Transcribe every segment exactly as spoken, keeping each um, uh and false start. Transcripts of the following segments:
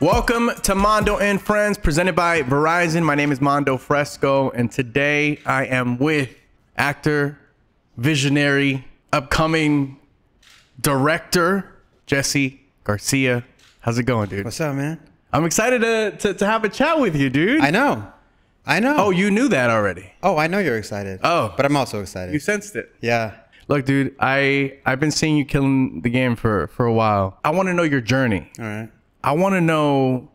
Welcome to Mando and Friends, presented by Verizon. My name is Mando Fresco, and today I am with actor, visionary, upcoming director, Jesse Garcia. How's it going, dude? What's up, man? I'm excited to, to, to have a chat with you, dude. I know. I know. Oh, you knew that already. Oh, I know you're excited. Oh. But I'm also excited. You sensed it. Yeah. Look, dude, I, I've been seeing you killing the game for, for a while. I want to know your journey. All right. I want to know,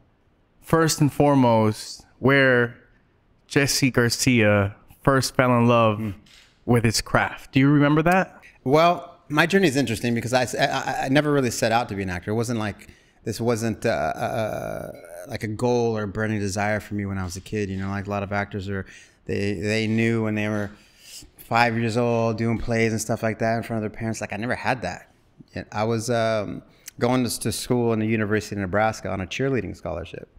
first and foremost, where Jesse Garcia first fell in love mm. with his craft. Do you remember that? Well, my journey is interesting because I, I, I never really set out to be an actor. It wasn't like... This wasn't uh, uh, like a goal or a burning desire for me when I was a kid. You know, like a lot of actors are, they, they knew when they were five years old doing plays and stuff like that in front of their parents. Like I never had that. I was um, going to, to school in the University of Nebraska on a cheerleading scholarship.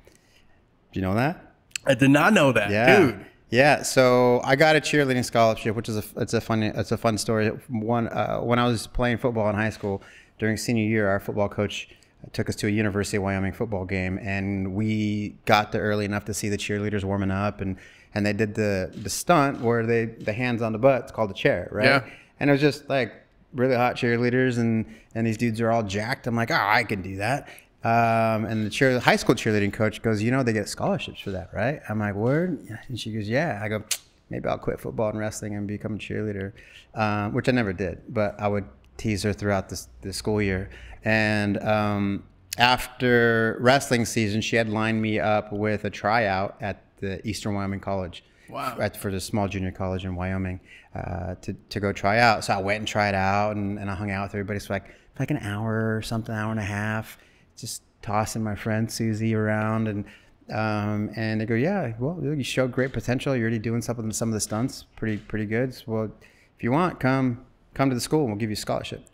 Do you know that? I did not know that, yeah. Dude. Yeah, so I got a cheerleading scholarship, which is a, it's a funny, it's a fun story. One, uh, when I was playing football in high school during senior year, our football coach took us to a University of Wyoming football game, and we got there early enough to see the cheerleaders warming up, and and they did the the stunt where they the hands on the butt, it's called the chair, right? Yeah. And it was just like really hot cheerleaders, and and these dudes are all jacked. I'm like, oh, I can do that. Um, and the cheer, the high school cheerleading coach goes, you know, they get scholarships for that, right? I'm like, word? And she goes, yeah. I go, maybe I'll quit football and wrestling and become a cheerleader, um, which I never did, but I would tease her throughout this the school year. And um, after wrestling season, she had lined me up with a tryout at the Eastern Wyoming College. Wow. At, for the small junior college in Wyoming uh, to, to go try out. So I went and tried out, and, and I hung out with everybody. So like, like an hour or something, hour and a half, just tossing my friend Susie around. And um, and they go, yeah, well, you showed great potential. You're already doing some of, them, some of the stunts pretty, pretty good. So, well, if you want, come. Come to the school and we'll give you a scholarship,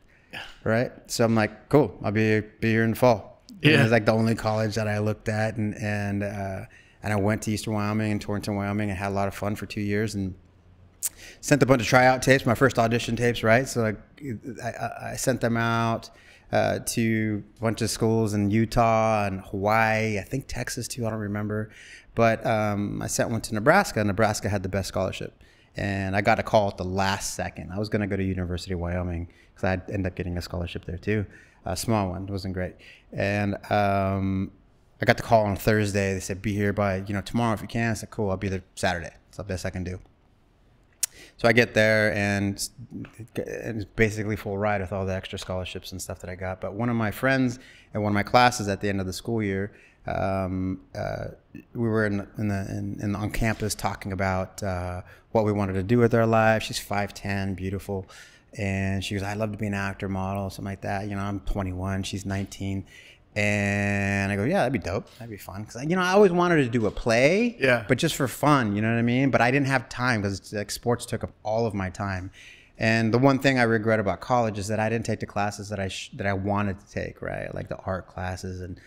right? So I'm like, cool, I'll be be here in the fall. Yeah. And it was like the only college that I looked at, and and uh, and I went to Eastern Wyoming and Torrington, Wyoming, and had a lot of fun for two years and sent a bunch of tryout tapes, my first audition tapes, right? So like, I, I sent them out uh, to a bunch of schools in Utah and Hawaii, I think Texas too, I don't remember, but um, I sent one to Nebraska, and Nebraska had the best scholarship. And I got a call at the last second. I was going to go to University of Wyoming because I'd end up getting a scholarship there too. A small one. It wasn't great. And um, I got the call on Thursday. They said, be here by, you know, tomorrow if you can. I said, cool, I'll be there Saturday. It's the best I can do. So I get there, and it's basically full ride with all the extra scholarships and stuff that I got. But one of my friends in one of my classes at the end of the school year, um, uh, we were in, in the in, in, on campus talking about uh, what we wanted to do with our life. She's five ten, beautiful, and she goes, "I'd love to be an actor, model, something like that." You know, I'm twenty-one, she's nineteen, and I go, "Yeah, that'd be dope. That'd be fun." Because you know, I always wanted to do a play, yeah, but just for fun. You know what I mean? But I didn't have time because like sports took up all of my time. And the one thing I regret about college is that I didn't take the classes that I sh that I wanted to take, right? Like the art classes and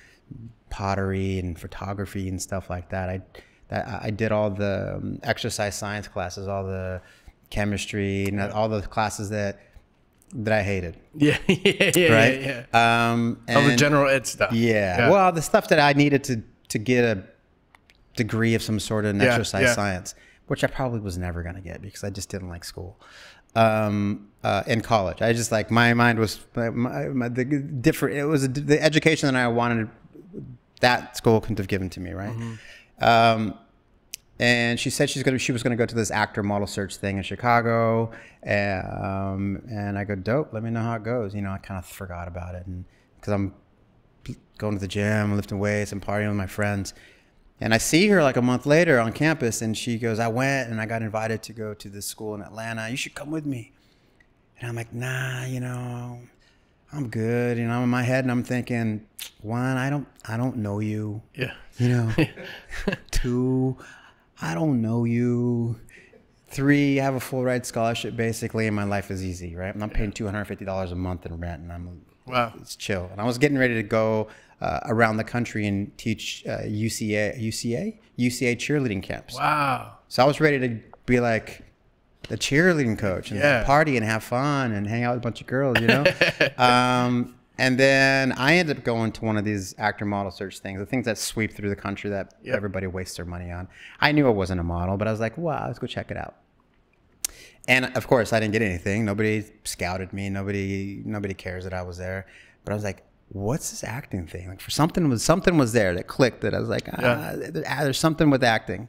pottery and photography and stuff like that. I that I did all the um, exercise science classes, all the chemistry, and all the classes that that I hated. Yeah, yeah, yeah, right? yeah. yeah. Um, and all the general ed stuff. Yeah. yeah. Well, the stuff that I needed to to get a degree of some sort in yeah, exercise yeah. science, which I probably was never going to get because I just didn't like school. Um, uh, in college, I just like my mind was my, my, the different. It was a, the education that I wanted. That school couldn't have given to me, right? Mm-hmm. um, and she said she's gonna she was gonna go to this actor model search thing in Chicago, and, um, and I go, dope. Let me know how it goes. You know, I kind of forgot about it, and because I'm going to the gym, lifting weights, and partying with my friends. And I see her like a month later on campus, and she goes, I went and I got invited to go to this school in Atlanta. You should come with me. And I'm like, nah, you know, I'm good. You know, I'm in my head and I'm thinking, one, I don't, I don't know you. Yeah. You know, two, I don't know you. Three, I have a full ride scholarship basically, and my life is easy, right? And I'm paying two hundred fifty dollars a month in rent, and I'm, wow, it's chill. And I was getting ready to go uh, around the country and teach uh, U C A cheerleading camps. Wow. So I was ready to be like the cheerleading coach and yeah. party and have fun and hang out with a bunch of girls, you know? um, And then I ended up going to one of these actor model search things, the things that sweep through the country that yep. everybody wastes their money on. I knew I wasn't a model, but I was like, wow, let's go check it out. And of course, I didn't get anything. Nobody scouted me. Nobody, nobody cares that I was there. But I was like, what's this acting thing? Like, for something was something was there that clicked. That I was like, ah, yeah. there's something with acting.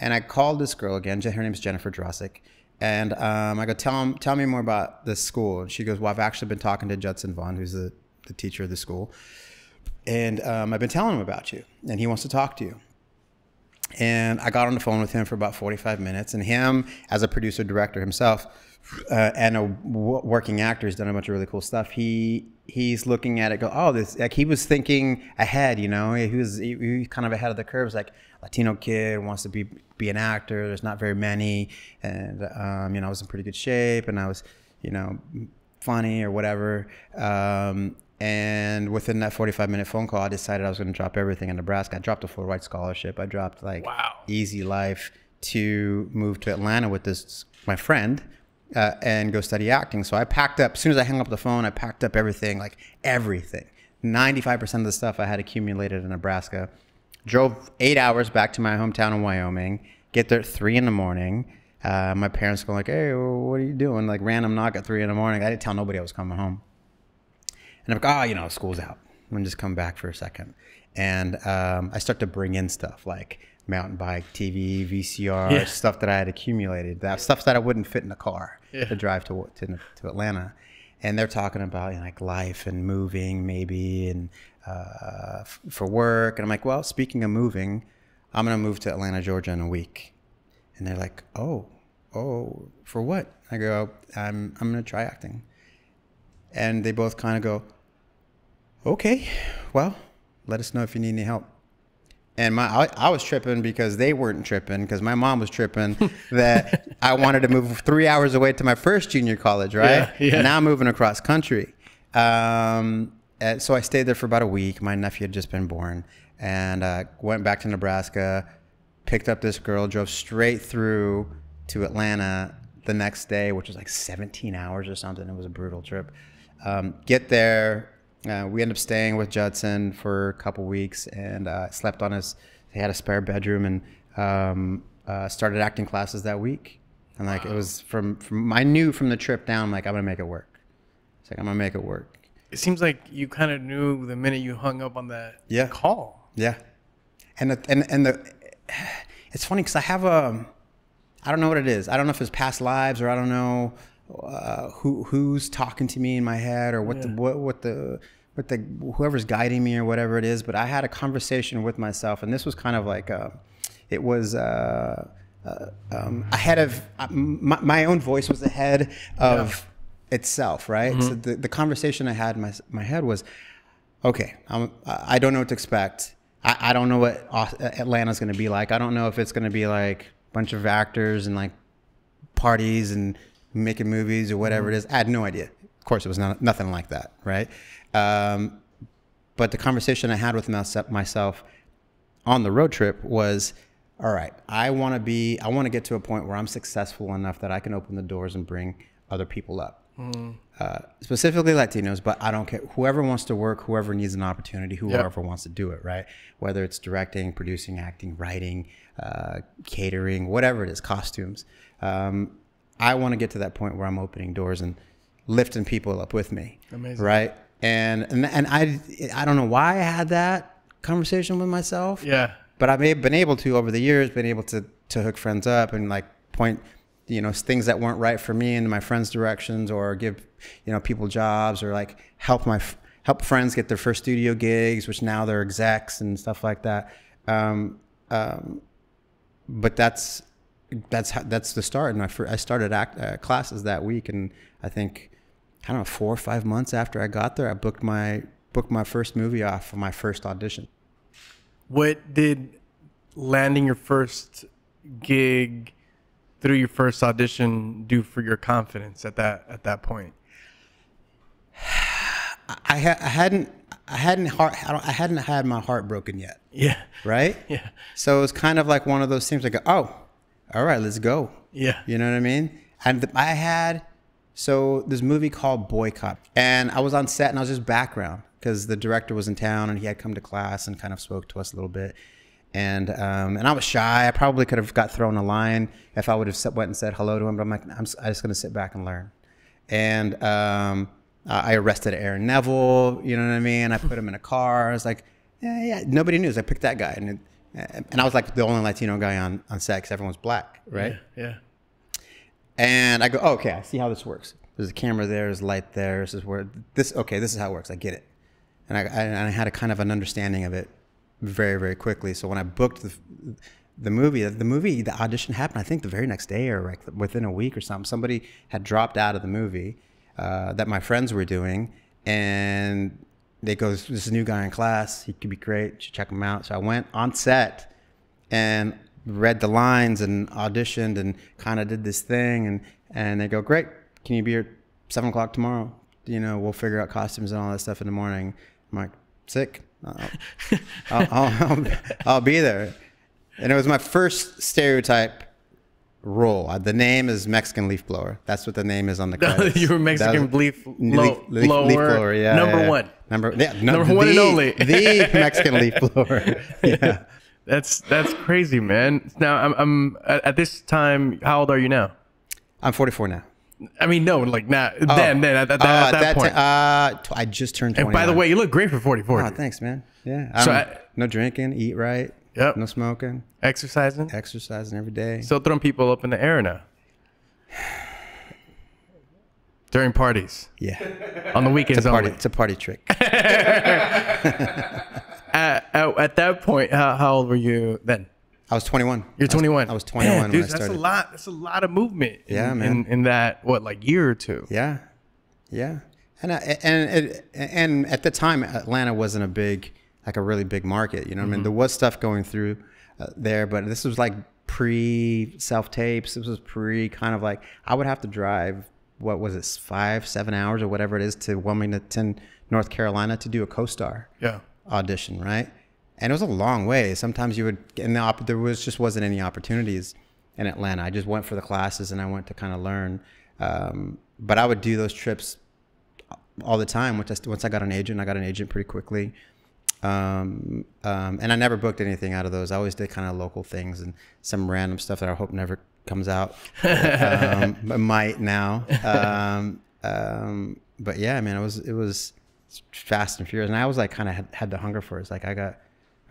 And I called this girl again. Her name's Jennifer Drosik. And um, I go, tell him, tell me more about this school. And she goes, well, I've actually been talking to Judson Vaughn, who's the the teacher of the school, and um, I've been telling him about you, and he wants to talk to you. And I got on the phone with him for about forty-five minutes, and him as a producer director himself uh, and a w working actor has done a bunch of really cool stuff. He he's looking at it, go, oh, this, like, he was thinking ahead, you know, he was, he, he was kind of ahead of the curves, like, Latino kid wants to be be an actor, there's not very many, and um, you know, I was in pretty good shape, and I was, you know, funny or whatever. Um, And within that forty-five minute phone call, I decided I was going to drop everything in Nebraska. I dropped a full ride scholarship. I dropped like wow. easy life to move to Atlanta with this, my friend, uh, and go study acting. So I packed up, as soon as I hung up the phone, I packed up everything, like everything. ninety-five percent of the stuff I had accumulated in Nebraska. Drove eight hours back to my hometown in Wyoming, get there at three in the morning. Uh, my parents go like, hey, what are you doing? Like random knock at three in the morning. I didn't tell nobody I was coming home. And I'm like, oh, you know, school's out. I'm going to just come back for a second. And um, I start to bring in stuff like mountain bike, T V, V C R, yeah. stuff that I had accumulated, that stuff that I wouldn't fit in a car yeah. to drive to, to, to Atlanta. And they're talking about, you know, like life and moving maybe and uh, f for work. And I'm like, well, speaking of moving, I'm going to move to Atlanta, Georgia in a week. And they're like, oh, oh, for what? I go, I'm, I'm going to try acting. And they both kind of go, okay, well, let us know if you need any help. And my, I, I was tripping because they weren't tripping, because my mom was tripping that I wanted to move three hours away to my first junior college, right? Yeah, yeah. And now I'm moving across country. Um, and so I stayed there for about a week. My nephew had just been born, and uh, went back to Nebraska, picked up this girl, drove straight through to Atlanta the next day, which was like seventeen hours or something. It was a brutal trip. Um, get there. Uh, we ended up staying with Judson for a couple weeks, and uh, slept on his, he had a spare bedroom, and um, uh, started acting classes that week. And like, wow. it was from, from, I knew from the trip down, I'm like, I'm gonna make it work. It's like, I'm gonna make it work. It seems like you kind of knew the minute you hung up on that yeah. call. Yeah. And the, and, and the, it's funny because I have a, I don't know what it is. I don't know if it's past lives, or I don't know Uh, who who's talking to me in my head, or what yeah. the what what the what the whoever's guiding me or whatever it is. But I had a conversation with myself, and this was kind of like uh, it was uh, uh, um, ahead of uh, my, my own voice was ahead of yeah. itself, right? Mm-hmm. So the the conversation I had in my my head was, okay, I'm, I don't know what to expect. I, I don't know what Atlanta's going to be like. I don't know if it's going to be like a bunch of actors and like parties and making movies or whatever it is. I had no idea. Of course, it was not, nothing like that, right? Um, but the conversation I had with myself on the road trip was, all right, I want to be, I want to get to a point where I'm successful enough that I can open the doors and bring other people up, mm. uh, specifically Latinos, but I don't care. Whoever wants to work, whoever needs an opportunity, whoever yep. wants to do it, right? Whether it's directing, producing, acting, writing, uh, catering, whatever it is, costumes. Um, I want to get to that point where I'm opening doors and lifting people up with me. Amazing. Right? And, and and I I don't know why I had that conversation with myself. Yeah. But I've been able to over the years, been able to to hook friends up and like point, you know, things that weren't right for me in my friends' directions, or give, you know, people jobs, or like help my help friends get their first studio gigs, which now they're execs and stuff like that. Um, um, but that's. That's how, that's the start. And I, I started act, uh, classes that week, and I think I don't know four or five months after I got there, I booked my booked my first movie off of my first audition. What did landing your first gig through your first audition do for your confidence at that at that point? I, ha I hadn't I hadn't heart I hadn't had my heart broken yet. Yeah. Right. Yeah. So it was kind of like one of those things. I go, oh, all right, let's go. Yeah. You know what I mean? And I had So this movie called Boycott, and I was on set and I was just background because the director was in town and he had come to class and kind of spoke to us a little bit. And um, and I was shy. I probably could have got thrown a line if I would have went and said hello to him. But I'm like, I'm, I'm just going to sit back and learn. And um, I arrested Aaron Neville. You know what I mean? I put him in a car. I was like, yeah, yeah. Nobody knew. So I picked that guy, and it, and I was like the only Latino guy on on set because everyone's black, right? Yeah, yeah. And I go, oh, okay, I see how this works. There's a camera there. There's light there. This is where this. Okay, this is how it works. I get it. And I and I had a kind of an understanding of it very, very quickly. So when I booked the, the movie, the movie, the audition happened, I think the very next day or like within a week or something, somebody had dropped out of the movie uh, that my friends were doing. And they go, this is a new guy in class. He could be great. You should check him out. So I went on set and read the lines and auditioned and kind of did this thing. And, and they go, great. Can you be here seven o'clock tomorrow? You know, we'll figure out costumes and all that stuff in the morning. I'm like, sick. I'll, I'll, I'll, I'll be there. And it was my first stereotype role. The name is Mexican leaf blower. That's what the name is on the credits. You were Mexican leaf, leaf, leaf blower. Yeah, number yeah. one. Number, yeah, no, number one the, and only. The Mexican leaf blower. Yeah. That's, that's crazy, man. Now, I'm, I'm at this time, how old are you now? I'm forty-four now. I mean, no, like not oh. then, then at, at, uh, at that, that point. Uh, I just turned twenty-nine. And by the way, you look great for forty-four. Oh, thanks, man. Yeah. I so I, no drinking, eat right. Yep. No smoking. Exercising. Exercising every day. Still throwing people up in the air now. During parties. Yeah. On the weekends it's a party, only. It's a party trick. at, at, at that point, how, how old were you then? I was twenty-one. You're twenty-one. I was twenty-one yeah, dude, when I started. That's a lot. That's a lot of movement. In, yeah, man. In, in that what, like, year or two. Yeah, yeah. And I, and and at the time, Atlanta wasn't a big, like, a really big market. You know what mm-hmm. I mean? There was stuff going through uh, there, but this was like pre self tapes. This was pre kind of like I would have to drive. What was it, five, seven hours or whatever it is to Wilmington, North Carolina, to do a co-star yeah. audition, right? And it was a long way. Sometimes you would, and the op there was just wasn't any opportunities in Atlanta. I just went for the classes and I went to kind of learn. Um, but I would do those trips all the time. Once I, once I got an agent, I got an agent pretty quickly. Um, um, and I never booked anything out of those. I always did kind of local things and some random stuff that I hope never comes out. um, but might now. Um, um, but yeah, man, it was, it was fast and furious. And I was like, kind of had, had the hunger for it. It's like I got,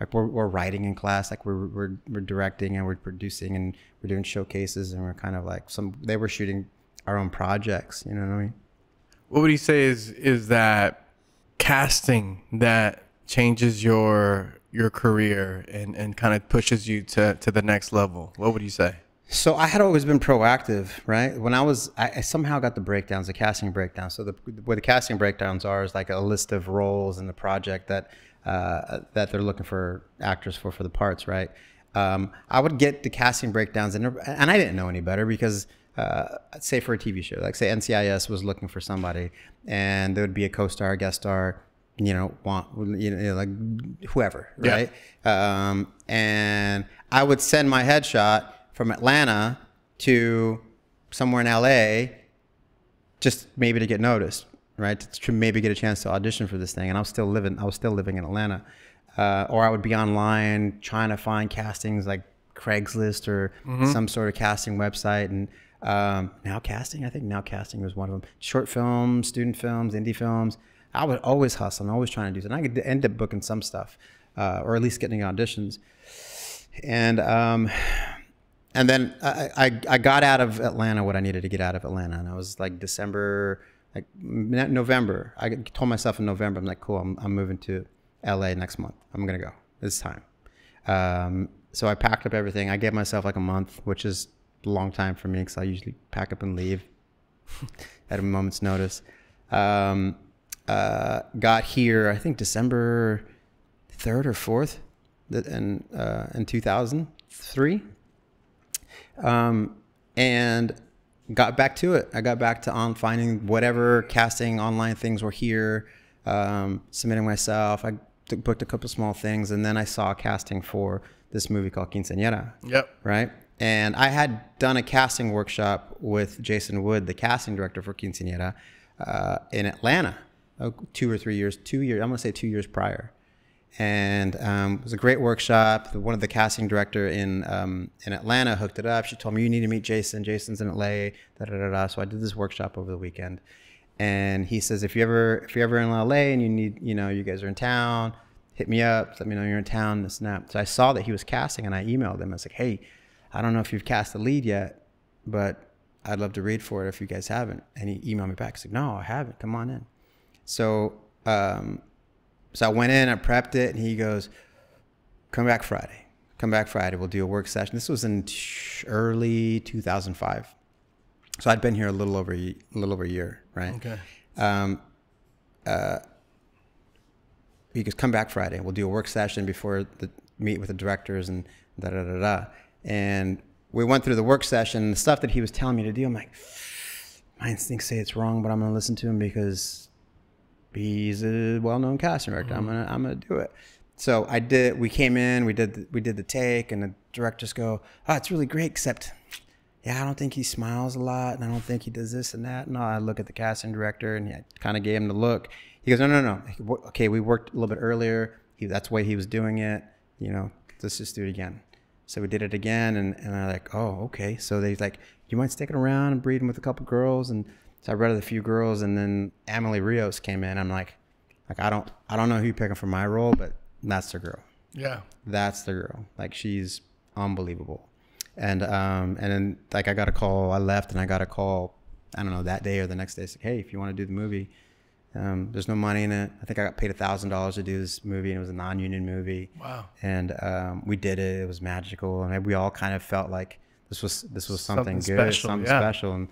Like we're, we're writing in class, like we're, we're, we're directing and we're producing and we're doing showcases and we're kind of like some, they were shooting our own projects. You know what I mean? What would you say is, is that casting that changes your, your career and, and kind of pushes you to, to the next level? What would you say? So I had always been proactive, right? When I was, I, I somehow got the breakdowns, the casting breakdowns. So the, where the casting breakdowns are is like a list of roles in the project that, Uh, that they're looking for actors for for the parts, right? Um, I would get the casting breakdowns, and and I didn't know any better because, uh, say for a T V show, like say N C I S was looking for somebody, and there would be a co-star, guest star, you know, want you know like whoever, right? Yeah. Um, and I would send my headshot from Atlanta to somewhere in L A, just maybe to get noticed. Right, to maybe get a chance to audition for this thing, and I was still living. I was still living in Atlanta, uh, or I would be online trying to find castings like Craigslist or mm-hmm. some sort of casting website. And um, now casting, I think now casting was one of them. Short films, student films, indie films. I would always hustle. I'm always trying to do something. I could end up booking some stuff, uh, or at least getting auditions. And um, and then I, I I got out of Atlanta what I needed to get out of Atlanta, and I was like December. Like November, I told myself in November, I'm like, cool, I'm, I'm moving to L A next month. I'm going to go this time. Um, so I packed up everything. I gave myself like a month, which is a long time for me because I usually pack up and leave at a moment's notice. Um, uh, got here, I think December third or fourth in, uh, in two thousand three. Um, and... got back to it. I got back to on finding whatever casting online things were here, um, submitting myself. I booked a couple small things, and then I saw casting for this movie called Quinceañera. Yep. Right? And I had done a casting workshop with Jason Wood, the casting director for Quinceañera, uh, in Atlanta, oh, two or three years, two years, I'm gonna say two years prior. And um, it was a great workshop. One of the casting director in um, in Atlanta hooked it up. She told me, you need to meet Jason. Jason's in L A, da, da, da, da. So I did this workshop over the weekend. And he says, if you ever, if you're ever in L A and you need, you know, you guys are in town, hit me up, let me know you're in town, this and that. So I saw that he was casting and I emailed him. I was like, hey, I don't know if you've cast the lead yet, but I'd love to read for it if you guys haven't. And he emailed me back. He's like, no, I haven't. Come on in. So, um, so I went in, I prepped it, and he goes, come back Friday. Come back Friday. We'll do a work session. This was in early two thousand five. So I'd been here a little over a little over a year, right? Okay. Um, uh, he goes, come back Friday. We'll do a work session before the meet with the directors and da da da da. And we went through the work session, and the stuff that he was telling me to do, I'm like, my instincts say it's wrong, but I'm going to listen to him because he's a well-known casting director. Mm-hmm. I'm going to I'm going to do it. So I did, we came in, we did, the, we did the take, and the directors go, oh, it's really great, except, yeah, I don't think he smiles a lot, and I don't think he does this and that. No, I look at the casting director, and I kind of gave him the look. He goes, no, no, no. Okay, we worked a little bit earlier. He, that's the way he was doing it. You know, let's just do it again. So we did it again, and, and I'm like, oh, okay. So they're like, you mind sticking around and breeding with a couple girls? And so I read with a few girls, and then Amelie Rios came in. I'm like, like I don't, I don't know who you're picking for my role, but that's the girl. Yeah, that's the girl. Like, she's unbelievable. And um, and then like I got a call. I left, and I got a call. I don't know, that day or the next day. It's like, hey, if you want to do the movie, um, there's no money in it. I think I got paid a thousand dollars to do this movie, and it was a non-union movie. Wow. And um, we did it. It was magical, and we all kind of felt like this was this was something, something good, special, something yeah. special. And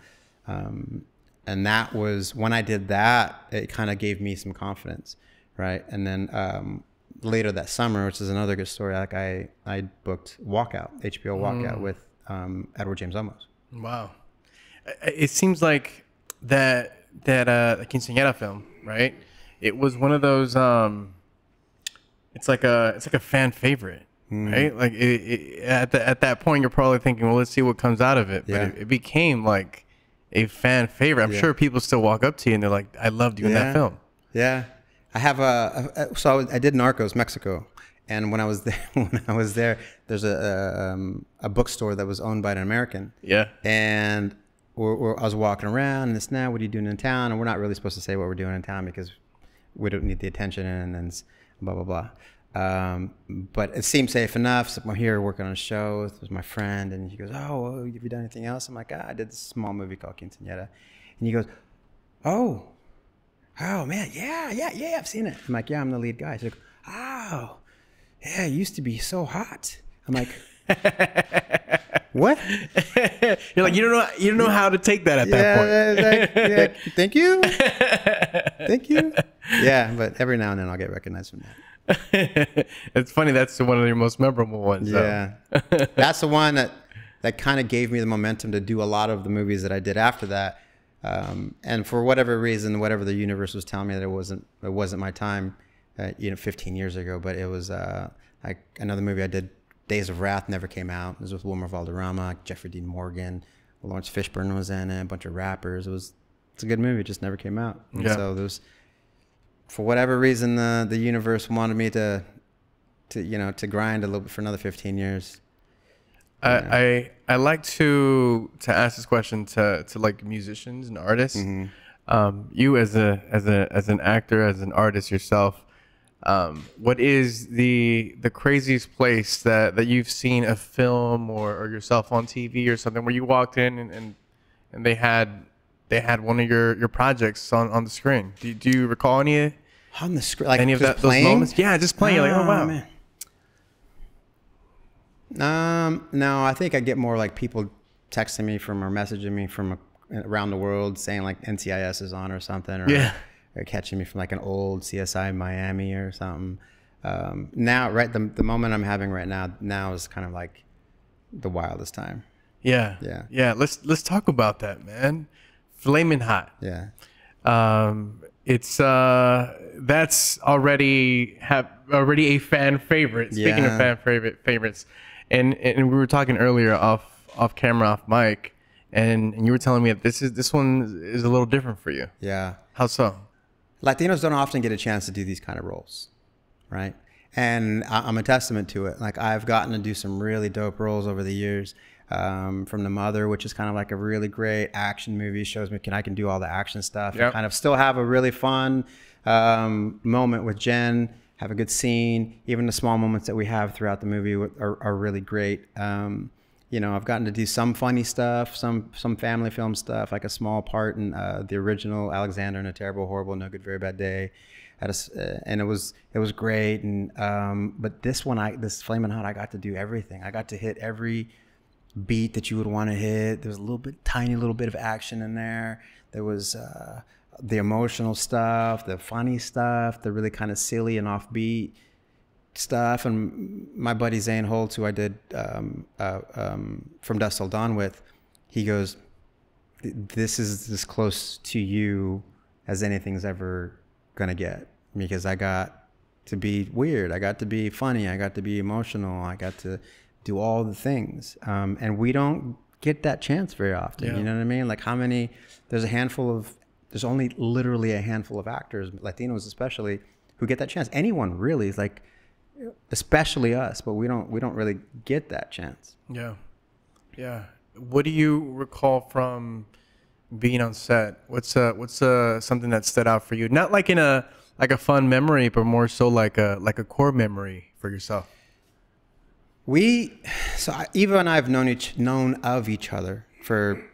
um, and that was when I did that. It kind of gave me some confidence, right? And then um, later that summer, which is another good story. Like I I booked Walkout, H B O Walkout mm. with um, Edward James Olmos. Wow. It seems like that that uh, Quinceañera film, right? It was one of those. Um, it's like a it's like a fan favorite, mm. right? Like it, it, at the, at that point, you're probably thinking, well, let's see what comes out of it. Yeah. But it, it became like a fan favorite. I'm yeah. sure people still walk up to you and they're like, I loved you yeah. in that film. Yeah. I have a, so I, was, I did Narcos, Mexico. And when I was there, when I was there, there's a, a, um, a bookstore that was owned by an American. Yeah. And we're, we're, I was walking around and it's now, what are you doing in town? And we're not really supposed to say what we're doing in town because we don't need the attention and then blah, blah, blah. Um, but it seemed safe enough. So I'm here working on a show. It was my friend. And he goes, oh, have you done anything else? I'm like, ah, I did this small movie called Quinceañera. And he goes, oh. Oh man, yeah, yeah, yeah, I've seen it. I'm like, yeah, I'm the lead guy. He's like, oh, yeah, it used to be so hot. I'm like, what? You're like, you don't know, you don't know how to take that at yeah, that point. Like, yeah, thank you, thank you. Yeah, but every now and then I'll get recognized from that. It's funny. That's one of your most memorable ones. Yeah, so. That's the one that that kind of gave me the momentum to do a lot of the movies that I did after that. Um, and for whatever reason, whatever the universe was telling me that it wasn't, it wasn't my time, uh, you know, fifteen years ago, but it was, uh, like another movie I did, Days of Wrath, never came out. It was with Wilmer Valderrama, Jeffrey Dean Morgan, Lawrence Fishburne was in it, a bunch of rappers. It was, it's a good movie. It just never came out. Yeah. So there's, for whatever reason, the, the universe wanted me to, to, you know, to grind a little bit for another fifteen years. I, I I like to to ask this question to to like musicians and artists. Mm-hmm. Um, you as a as a as an actor, as an artist yourself, um, what is the the craziest place that that you've seen a film or, or yourself on T V or something where you walked in and and, and they had they had one of your your projects on on the screen? Do do you recall any on the screen? Like any of that, those moments? Yeah, just playing. Oh, like, oh wow. Man. Um, no, I think I get more like people texting me from or messaging me from a, around the world saying like N C I S is on or something, or, yeah. or catching me from like an old C S I Miami or something. Um, now, right. The, the moment I'm having right now, now is kind of like the wildest time. Yeah. Yeah. Yeah. Let's, let's talk about that, man. Flamin' Hot. Yeah. Um, it's, uh, that's already have already a fan favorite. Speaking yeah. of fan favorite favorites. And and we were talking earlier off off camera, off mic, and, and you were telling me that this is this one is a little different for you. Yeah. How so? Latinos don't often get a chance to do these kind of roles, right? And I'm a testament to it. Like, I've gotten to do some really dope roles over the years. Um, from The Mother, which is kind of like a really great action movie, shows me can I can do all the action stuff. Yep. And kind of still have a really fun um, moment with Jen, have a good scene. Even the small moments that we have throughout the movie are, are really great. Um, you know, I've gotten to do some funny stuff, some some family film stuff, like a small part in uh, the original Alexander in a Terrible, Horrible, No Good, Very Bad Day. At a, and it was it was great. And um, but this one, I this Flamin' Hot, I got to do everything. I got to hit every beat that you would want to hit. There's a little bit, tiny little bit of action in there. There was uh, the emotional stuff, the funny stuff, the really kind of silly and offbeat stuff. And my buddy Zane Holtz, who I did um, uh, um, From Dusk Till Dawn with, he goes, "This is as close to you as anything's ever gonna get, because I got to be weird, I got to be funny, I got to be emotional, I got to." do all the things, um, and we don't get that chance very often. Yeah. You know what I mean? Like, how many? There's a handful of. There's only literally a handful of actors, Latinos especially, who get that chance. Anyone really is like, especially us, but we don't. We don't really get that chance. Yeah, yeah. What do you recall from being on set? What's uh What's uh something that stood out for you? Not like in a like a fun memory, but more so like a like a core memory for yourself. We, so Eva and I have known each, known of each other for,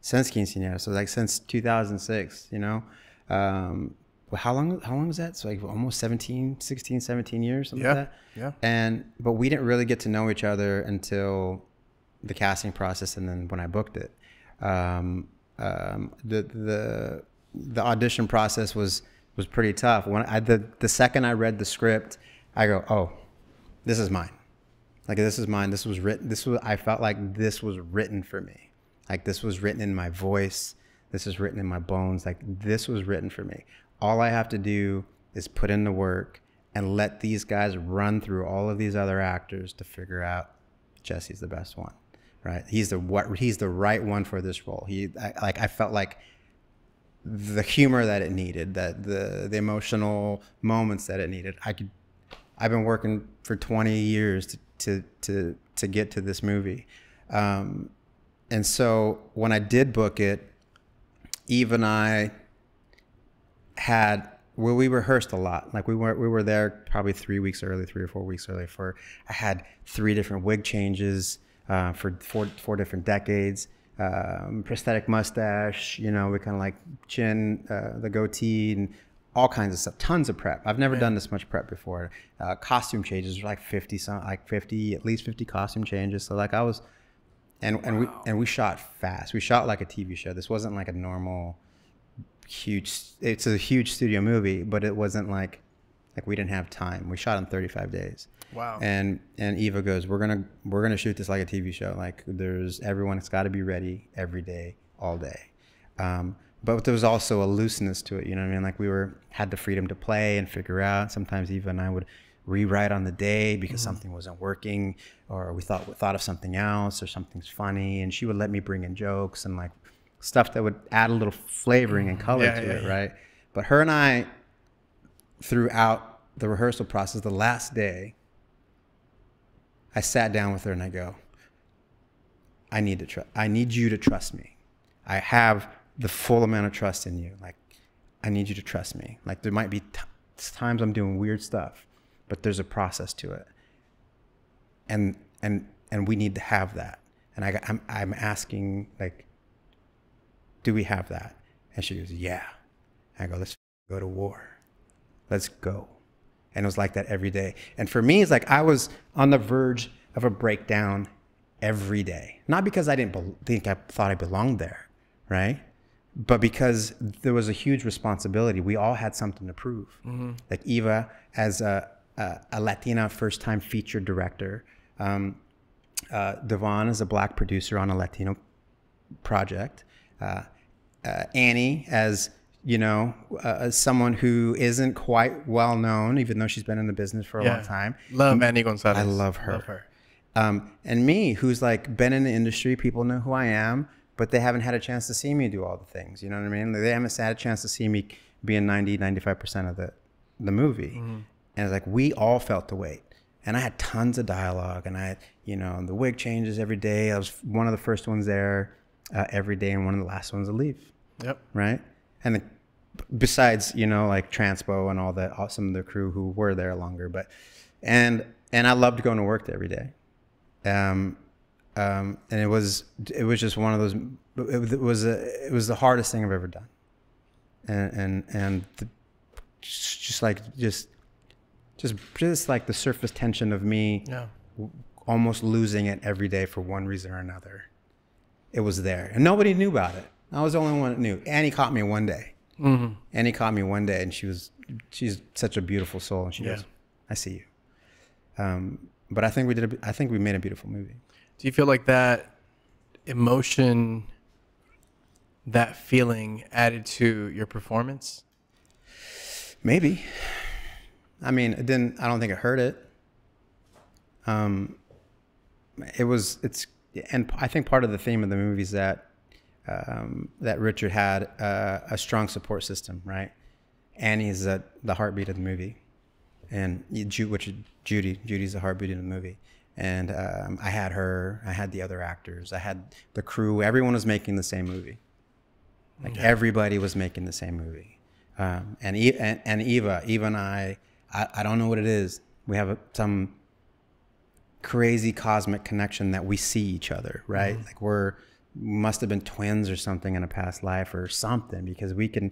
since Quinceañera, so like since two thousand six, you know? Um, well, how long, how long was that? So like almost seventeen, sixteen, seventeen years, something yeah, like that. Yeah. And, but we didn't really get to know each other until the casting process and then when I booked it. Um, um, the, the, the audition process was, was pretty tough. When I, the, the second I read the script, I go, oh, this is mine. Like, this is mine. This was written. This was, I felt like this was written for me. Like, this was written in my voice. This is written in my bones. Like, this was written for me. All I have to do is put in the work and let these guys run through all of these other actors to figure out Jesse's the best one, right? He's the what? He's the right one for this role. He I, like I felt like the humor that it needed, that the the emotional moments that it needed. I could. I've been working for twenty years to to to, to get to this movie, um, and so when I did book it, Eve and I had well, we rehearsed a lot. Like we were we were there probably three weeks early, three or four weeks early. For I had three different wig changes uh, for four four different decades, um, prosthetic mustache. You know, we kind of like chin, uh, the goatee, and all kinds of stuff, tons of prep. I've never yeah. done this much prep before. Uh, costume changes were like fifty, some like fifty, at least fifty costume changes. So like I was, and wow. and we and we shot fast. We shot like a T V show. This wasn't like a normal, huge. It's a huge studio movie, but it wasn't like, like we didn't have time. We shot in thirty-five days. Wow. And and Eva goes, we're gonna we're gonna shoot this like a T V show. Like there's everyone. It's got to be ready every day, all day. Um, But there was also a looseness to it, you know what I mean? Like we were had the freedom to play and figure out. Sometimes Eva and I would rewrite on the day because mm-hmm. something wasn't working, or we thought we thought of something else, or something's funny, and she would let me bring in jokes and like stuff that would add a little flavoring and color yeah, to yeah, it, yeah. right? But her and I, throughout the rehearsal process, the last day, I sat down with her and I go, I need to tr- I need you to trust me. I have the full amount of trust in you. Like, I need you to trust me. Like, there might be t times I'm doing weird stuff, but there's a process to it, and and and we need to have that. And I, I'm I'm asking, like, do we have that? And she goes, yeah. And I go, let's go to war. Let's go. And it was like that every day. And for me, it's like I was on the verge of a breakdown every day. Not because I didn't think I thought I belonged there, right? But because there was a huge responsibility. We all had something to prove. Mm-hmm. Like Eva, as a, a, a Latina first-time featured director, um, uh, Devon is a black producer on a Latino project. Uh, uh, Annie, as you know, uh, as someone who isn't quite well known, even though she's been in the business for a yeah. long time. Love Annie Gonzalez. I love her. Love her. Um, and me, who's like been in the industry, people know who I am, but they haven't had a chance to see me do all the things. You know what I mean? They haven't had a chance to see me be in ninety, ninety-five percent of the, the movie. Mm-hmm. And it's like, we all felt the weight. And I had tons of dialogue, and I had, you know, the wig changes every day. I was one of the first ones there uh, every day and one of the last ones to leave. Yep. Right? And the, besides, you know, like Transpo and all the awesome of the crew who were there longer, but, and, and I loved going to work every day. Um, um, and it was, it was just one of those, it was, a, it was the hardest thing I've ever done. And, and, and the, just like, just, Just, just like the surface tension of me yeah. almost losing it every day for one reason or another. It was there. And nobody knew about it. I was the only one that knew. Annie caught me one day. Mm-hmm. Annie caught me one day, and she was, she's such a beautiful soul. And she yeah. goes, I see you. Um, but I think we did, a, I think we made a beautiful movie. Do you feel like that emotion, that feeling added to your performance? Maybe. I mean, it didn't, I don't think it hurt it. Um, it was, it's, and I think part of the theme of the movie is that, um, that Richard had uh, a strong support system, right? Annie's the, the heartbeat of the movie. And Ju, which is Judy, Judy's the heartbeat of the movie. And um, I had her, I had the other actors, I had the crew, everyone was making the same movie. Like yeah. everybody was making the same movie. Um, and, e and, and Eva, Eva and I, I, I don't know what it is. We have a, some crazy cosmic connection that we see each other, right? Mm-hmm. Like we're, must have been twins or something in a past life or something, because we can,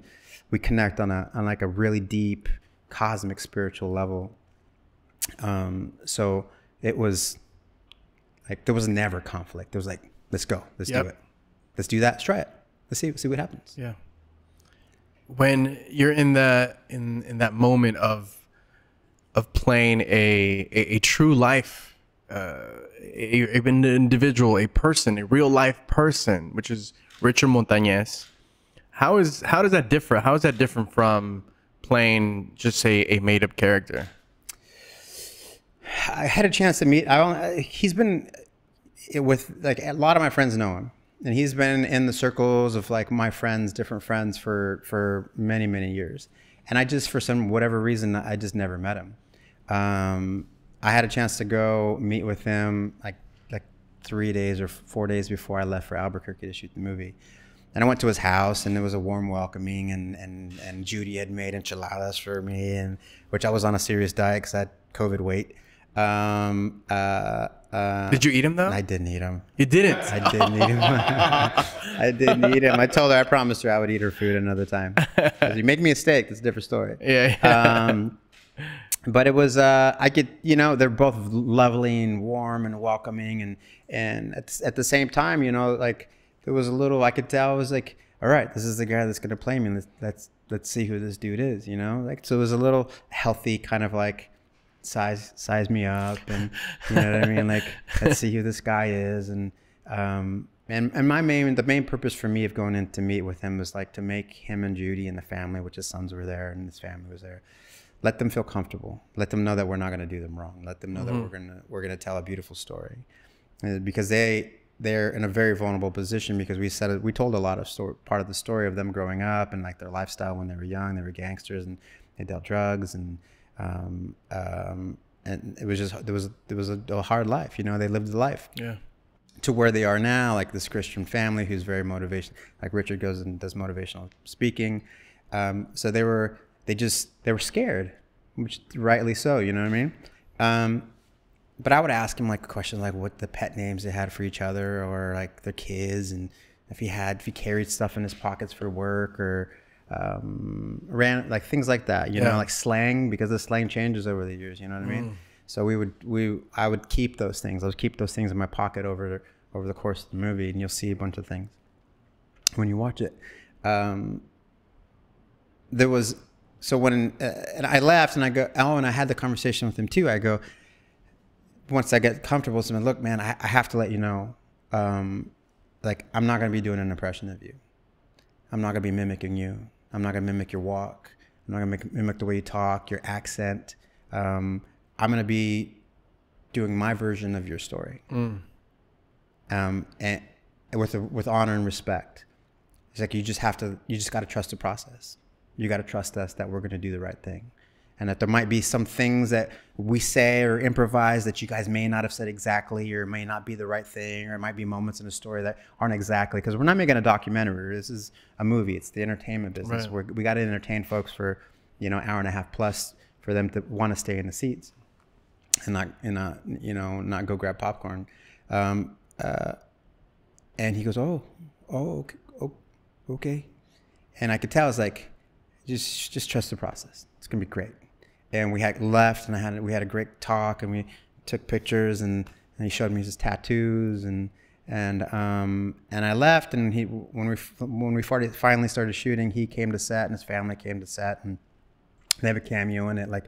we connect on a, on like a really deep cosmic spiritual level. Um, so it was like, there was never conflict. It was like, let's go, let's yep. do it. Let's do that, let's try it. Let's see, see what happens. Yeah. When you're in the, in, in that moment of, of playing a, a, a true life, uh, a, a, an individual, a person, a real life person, which is Richard Montañez. How is, how does that differ? How is that different from playing just a, a made up character? I had a chance to meet, I only, he's been with like a lot of my friends know him, and he's been in the circles of like my friends, different friends for, for many, many years. And I just, for some whatever reason, I just never met him. Um, I had a chance to go meet with him like like three days or four days before I left for Albuquerque to shoot the movie. And I went to his house, and there was a warm welcoming, and and and Judy had made enchiladas for me, and which I was on a serious diet because I had COVID weight. Um, uh, uh, Did you eat him though? I didn't eat him. You didn't? I didn't eat him. I didn't eat him. I told her, I promised her I would eat her food another time. If you make me a steak, it's a different story. Yeah. yeah. Um, but it was, uh, I could, you know, they're both lovely and warm and welcoming. And, and at, at the same time, you know, like there was a little, I could tell I was like, all right, this is the guy that's going to play me. Let's, let's, let's see who this dude is, you know? Like, so it was a little healthy kind of like, size size me up, and you know what I mean, like let's see who this guy is. And um and and my main the main purpose for me of going in to meet with him was like to make him and Judy and the family, which his sons were there and his family was there, let them feel comfortable, let them know that we're not going to do them wrong, let them know mm-hmm. that we're gonna we're gonna tell a beautiful story, and because they they're in a very vulnerable position, because we said we told a lot of story, part of the story of them growing up and like their lifestyle when they were young. They were gangsters and they dealt drugs, and Um, um, and it was just, there was, there was a, a hard life, you know, they lived the life yeah. to where they are now, like this Christian family who's very motivational, like Richard goes and does motivational speaking. Um, so they were, they just, they were scared, which rightly so, you know what I mean? Um, but I would ask him like questions, like what the pet names they had for each other, or like their kids. And if he had, if he carried stuff in his pockets for work, or um ran like things like that, you yeah. know, like slang, because the slang changes over the years, you know what I mean? Mm. So we would we I would keep those things I would keep those things in my pocket over over the course of the movie, and you'll see a bunch of things when you watch it. Um there was so when uh, and I laughed, and I go, oh, and I had the conversation with him too. I go, once I get comfortable, so I'm like, look man, I, I have to let you know, um like I'm not going to be doing an impression of you, I'm not going to be mimicking you, I'm not going to mimic your walk, I'm not going to mimic the way you talk, your accent. Um, I'm going to be doing my version of your story, mm. um, and with a, with honor and respect. It's like you just have to, you just got to trust the process. You got to trust us that we're going to do the right thing, and that there might be some things that we say or improvise that you guys may not have said exactly, or may not be the right thing, or it might be moments in a story that aren't exactly, because we're not making a documentary. This is a movie. It's the entertainment business. Right. We're, we got to entertain folks for, you know, an hour and a half plus for them to want to stay in the seats and not, and not, you know, not go grab popcorn. Um, uh, and he goes, oh, oh, okay. Oh, okay. And I could tell, it's like, just, just trust the process. It's going to be great. And we had left, and I had, we had a great talk, and we took pictures, and, and he showed me his tattoos, and, and, um, and I left. And he, when we, when we finally started shooting, he came to set, and his family came to set, and they have a cameo in it. Like,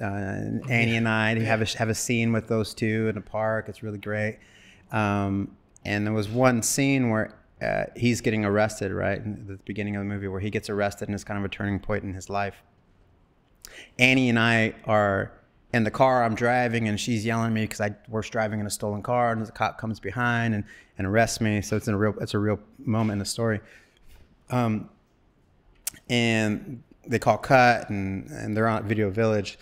uh, Annie and I have a, have a scene with those two in a park. It's really great. Um, and there was one scene where uh, he's getting arrested, right? At the beginning of the movie, where he gets arrested, and it's kind of a turning point in his life. Annie and I are in the car, I'm driving, and she's yelling at me because I was driving in a stolen car, and the cop comes behind and, and arrests me. So it's in a real, it's a real moment in the story. Um, and they call cut, and, and they're on Video Village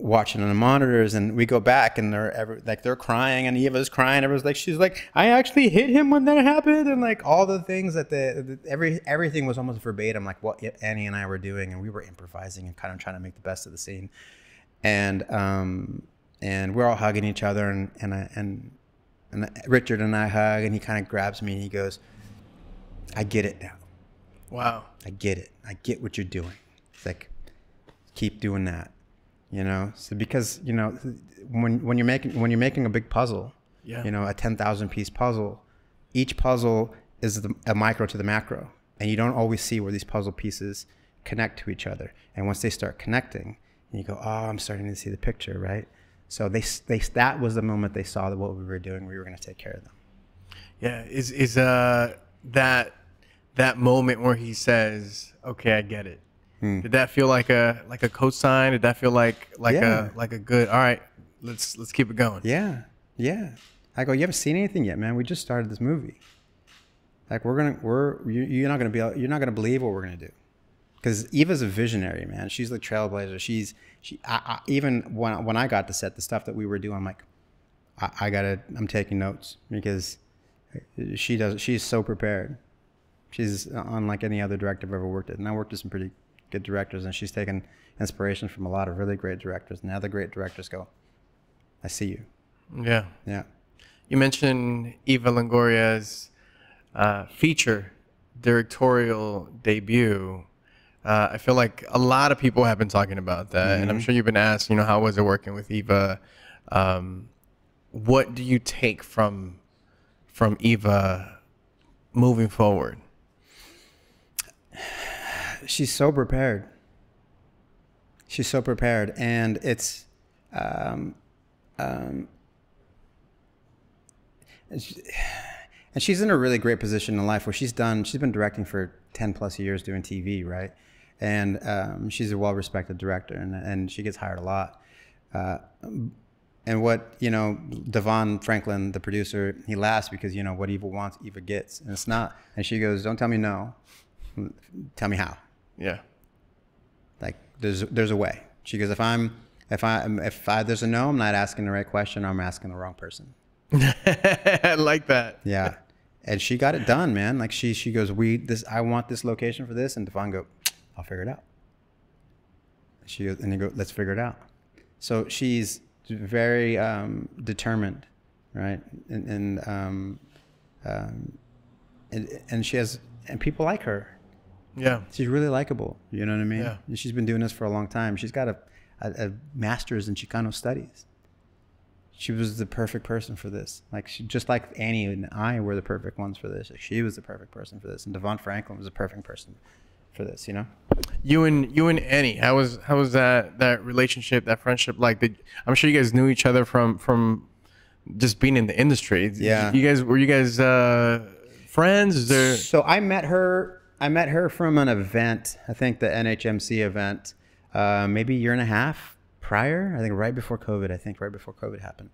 watching on the monitors, and we go back, and they're ever, like, they're crying, and Eva's crying. Everyone's like, she's like, I actually hit him when that happened. And like all the things that the, the every, everything was almost verbatim, like what Annie and I were doing, and we were improvising and kind of trying to make the best of the scene. And, um, and we're all hugging each other, and, and, I, and, and Richard and I hug, and he kind of grabs me, and he goes, I get it now. Wow. I get it. I get what you're doing. It's like, keep doing that. You know, so because, you know, when, when you're making, when you're making a big puzzle, yeah. you know, a ten thousand piece puzzle, each puzzle is the, a micro to the macro, and you don't always see where these puzzle pieces connect to each other. And once they start connecting, and you go, oh, I'm starting to see the picture. Right. So they, they, that was the moment they saw that what we were doing, we were going to take care of them. Yeah. Is, is, uh, that, that moment where he says, okay, I get it. Hmm. Did that feel like a like a cosign? Did that feel like like yeah. a like a good? All right, let's let's keep it going. Yeah, yeah. I go, you haven't seen anything yet, man. We just started this movie. Like we're gonna we're you, you're not gonna be you're not gonna believe what we're gonna do, because Eva's a visionary, man. She's like trailblazer. She's she I, I, even when when I got to set the stuff that we were doing, I'm like, I, I gotta I'm taking notes, because she does she's so prepared. She's unlike any other director I've ever worked with, and I worked with some pretty good directors, and she's taken inspiration from a lot of really great directors. Now the great directors go, I see you. Yeah. Yeah. You mentioned Eva Longoria's uh, feature directorial debut. Uh, I feel like a lot of people have been talking about that, mm-hmm. and I'm sure you've been asked, you know, how was it working with Eva? Um, what do you take from, from Eva moving forward? She's so prepared. She's so prepared, and it's, um, um, and, she, and she's in a really great position in life where she's done. She's been directing for ten plus years, doing T V, right? And um, she's a well-respected director, and and she gets hired a lot. Uh, and what you know, Devon Franklin, the producer, he laughs because you know what Eva wants, Eva gets, and it's not. And she goes, "Don't tell me no. Tell me how." Yeah. Like there's, there's a way. She goes, if I'm, if I, if I, there's a no, I'm not asking the right question. I'm asking the wrong person. I like that. Yeah. And she got it done, man. Like she, she goes, we, this, I want this location for this. And Devon go, I'll figure it out. She goes, and they go, let's figure it out. So she's very, um, determined. Right. And, and, um, um, and, and she has, and people like her. Yeah, she's really likable. You know what I mean? Yeah. And she's been doing this for a long time. She's got a, a, a master's in Chicano studies. She was the perfect person for this. Like she, just like Annie and I were the perfect ones for this. Like she was the perfect person for this, and Devon Franklin was the perfect person for this. You know? You and you and Annie, how was how was that that relationship, that friendship like? Did, I'm sure you guys knew each other from from just being in the industry. Yeah. You guys were you guys uh, friends? Is there... So I met her. I met her from an event, I think the N H M C event, uh, maybe a year and a half prior, I think right before COVID, I think right before COVID happened.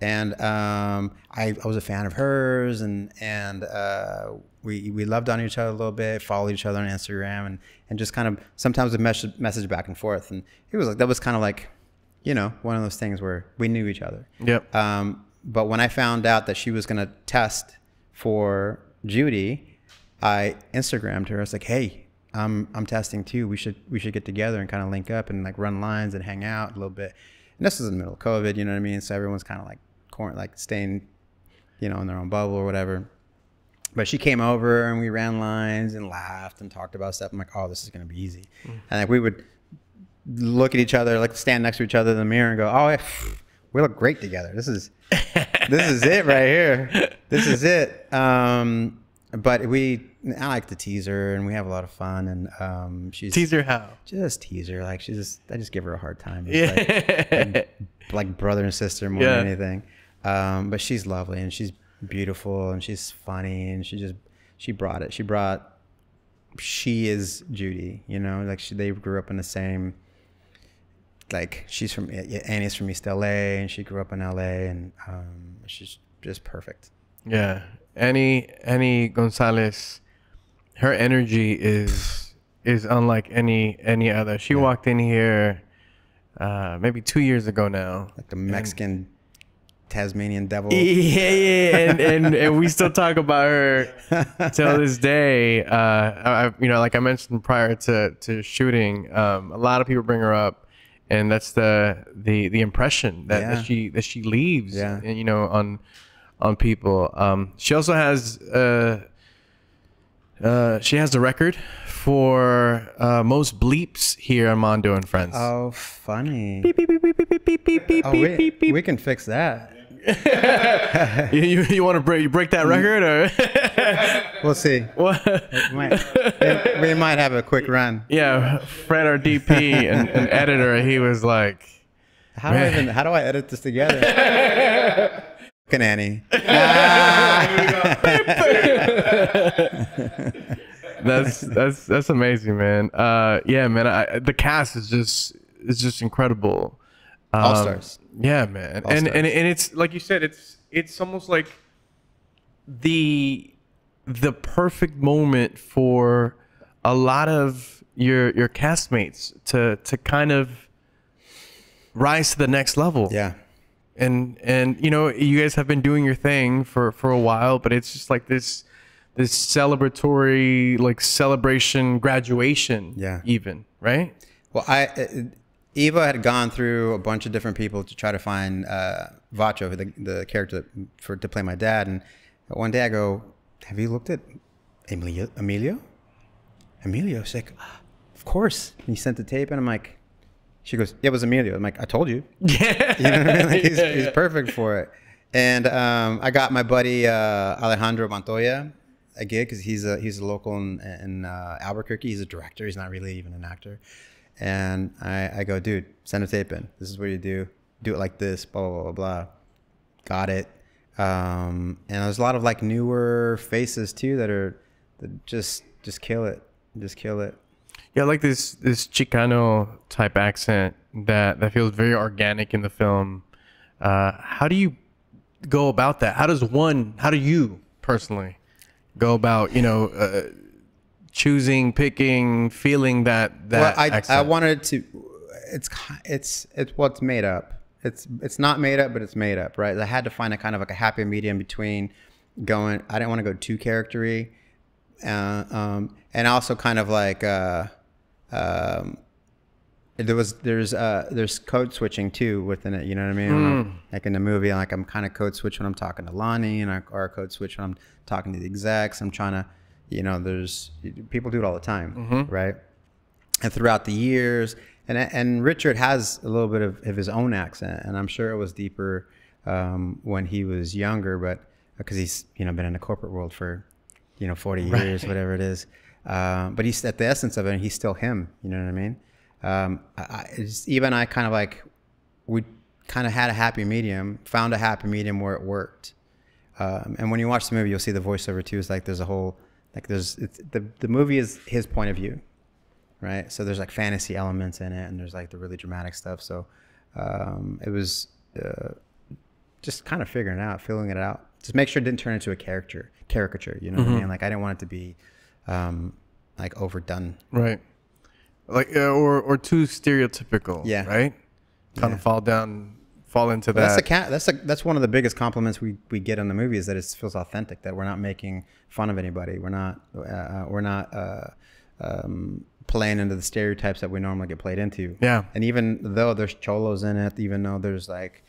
And um, I, I was a fan of hers, and and uh, we we loved on each other a little bit, followed each other on Instagram, and and just kind of sometimes a message message back and forth. And it was like that was kind of like, you know, one of those things where we knew each other. Yep. Um, but when I found out that she was going to test for Judy, I Instagrammed her. I was like, hey, I'm I'm testing too. We should we should get together and kind of link up and like run lines and hang out a little bit. And this is in the middle of COVID, you know what I mean? So everyone's kind of like like staying, you know, in their own bubble or whatever. But she came over and we ran lines and laughed and talked about stuff. I'm like, oh, this is going to be easy. Mm. And like we would look at each other, like stand next to each other in the mirror and go, oh, yeah, we look great together. This is this is it right here. This is it. Um, but we, I like to tease her and we have a lot of fun. And um, she's tease her how? Just tease her. Like she's just, I just give her a hard time. Yeah. Like, like, like brother and sister more yeah. than anything. Um, but she's lovely and she's beautiful and she's funny and she just, she brought it. She brought, she is Judy, you know, like she, they grew up in the same, like she's from, Annie's from East L A and she grew up in L A and um, she's just perfect. Yeah. Annie, Annie Gonzalez, her energy is, is unlike any, any other. She yeah. walked in here uh, maybe two years ago now. Like the Mexican and, Tasmanian devil. Yeah, yeah, and, and, and we still talk about her till this day. Uh, I, you know, like I mentioned prior to, to shooting, um, a lot of people bring her up, and that's the the, the impression that, yeah. that she that she leaves, yeah. you know, on on people. Um, she also has uh, uh, she has the record for uh, most bleeps here on Mando and Friends. Oh, funny! Beep, beep, beep, beep, beep, beep, beep, beep, oh, beep, beep, beep. We can fix that. you you, you want to break you break that record or? We'll see. What? We might, we might have a quick run. Yeah, Fred, our D P and, and editor, he was like, "How do I even, how do I edit this together?" Fucking Annie. Ah. That's that's that's amazing, man. Uh, yeah, man. I, the cast is just is just incredible. Um, All stars. Yeah, man. All and, and and it's like you said, it's it's almost like the the perfect moment for a lot of your your castmates to to kind of rise to the next level. Yeah. And and you know, you guys have been doing your thing for for a while, but it's just like this. This celebratory, like celebration, graduation, yeah, even, right? Well, I, Eva had gone through a bunch of different people to try to find uh, Vacho, the, the character for to play my dad. And one day I go, "Have you looked at Emilio?" Emilio, Emilio. She's like, "Of course." And he sent the tape, and I'm like, "She goes, yeah, it was Emilio." I'm like, "I told you." Yeah, you know what I mean? Like, he's, yeah, yeah. he's perfect for it. And um, I got my buddy uh, Alejandro Montoya a gig because he's a he's a local in, in uh, Albuquerque. He's a director. He's not really even an actor. And I, I go, dude, send a tape in. This is what you do. Do it like this. Blah blah blah blah. Got it. Um, and there's a lot of like newer faces too that are that just just kill it. Just kill it. Yeah, like this this Chicano type accent that that feels very organic in the film. Uh, how do you go about that? How does one? How do you personally go about, you know, uh, choosing, picking, feeling that that? Well, I, I wanted to. It's it's it's what's made up. It's it's not made up, but it's made up, right? I had to find a kind of like a happy medium between going. I didn't want to go too charactery, uh, um, and also kind of like uh, um, there was there's uh, there's code switching too within it. You know what I mean? Mm. Like in the movie, like I'm kind of code switch when I'm talking to Lonnie, and I, or code switch when I'm talking to the execs. I'm trying to, you know, there's people do it all the time, mm-hmm. right? And throughout the years, and and Richard has a little bit of, of his own accent, and I'm sure it was deeper um, when he was younger, but because he's, you know, been in the corporate world for, you know, forty right. years, whatever it is. Um, but he's at the essence of it, and he's still him. You know what I mean? Um, I, just, Eva and I kind of like we kind of had a happy medium, found a happy medium where it worked. Um, and when you watch the movie, you'll see the voiceover too. It's like there's a whole, like there's, it's, the, the movie is his point of view, right? So there's like fantasy elements in it, and there's like the really dramatic stuff. So um, it was uh, just kind of figuring it out, feeling it out. Just make sure it didn't turn into a character caricature. You know mm-hmm. what I mean? Like I didn't want it to be um, like overdone. Right. Like uh, or or too stereotypical. Yeah. Right. Kind yeah. of fall down. Fall into well, that. That's a, that's a, that's one of the biggest compliments we we get on the movie is that it feels authentic. That we're not making fun of anybody. We're not uh, we're not uh, um, playing into the stereotypes that we normally get played into. Yeah. And even though there's cholos in it, even though there's like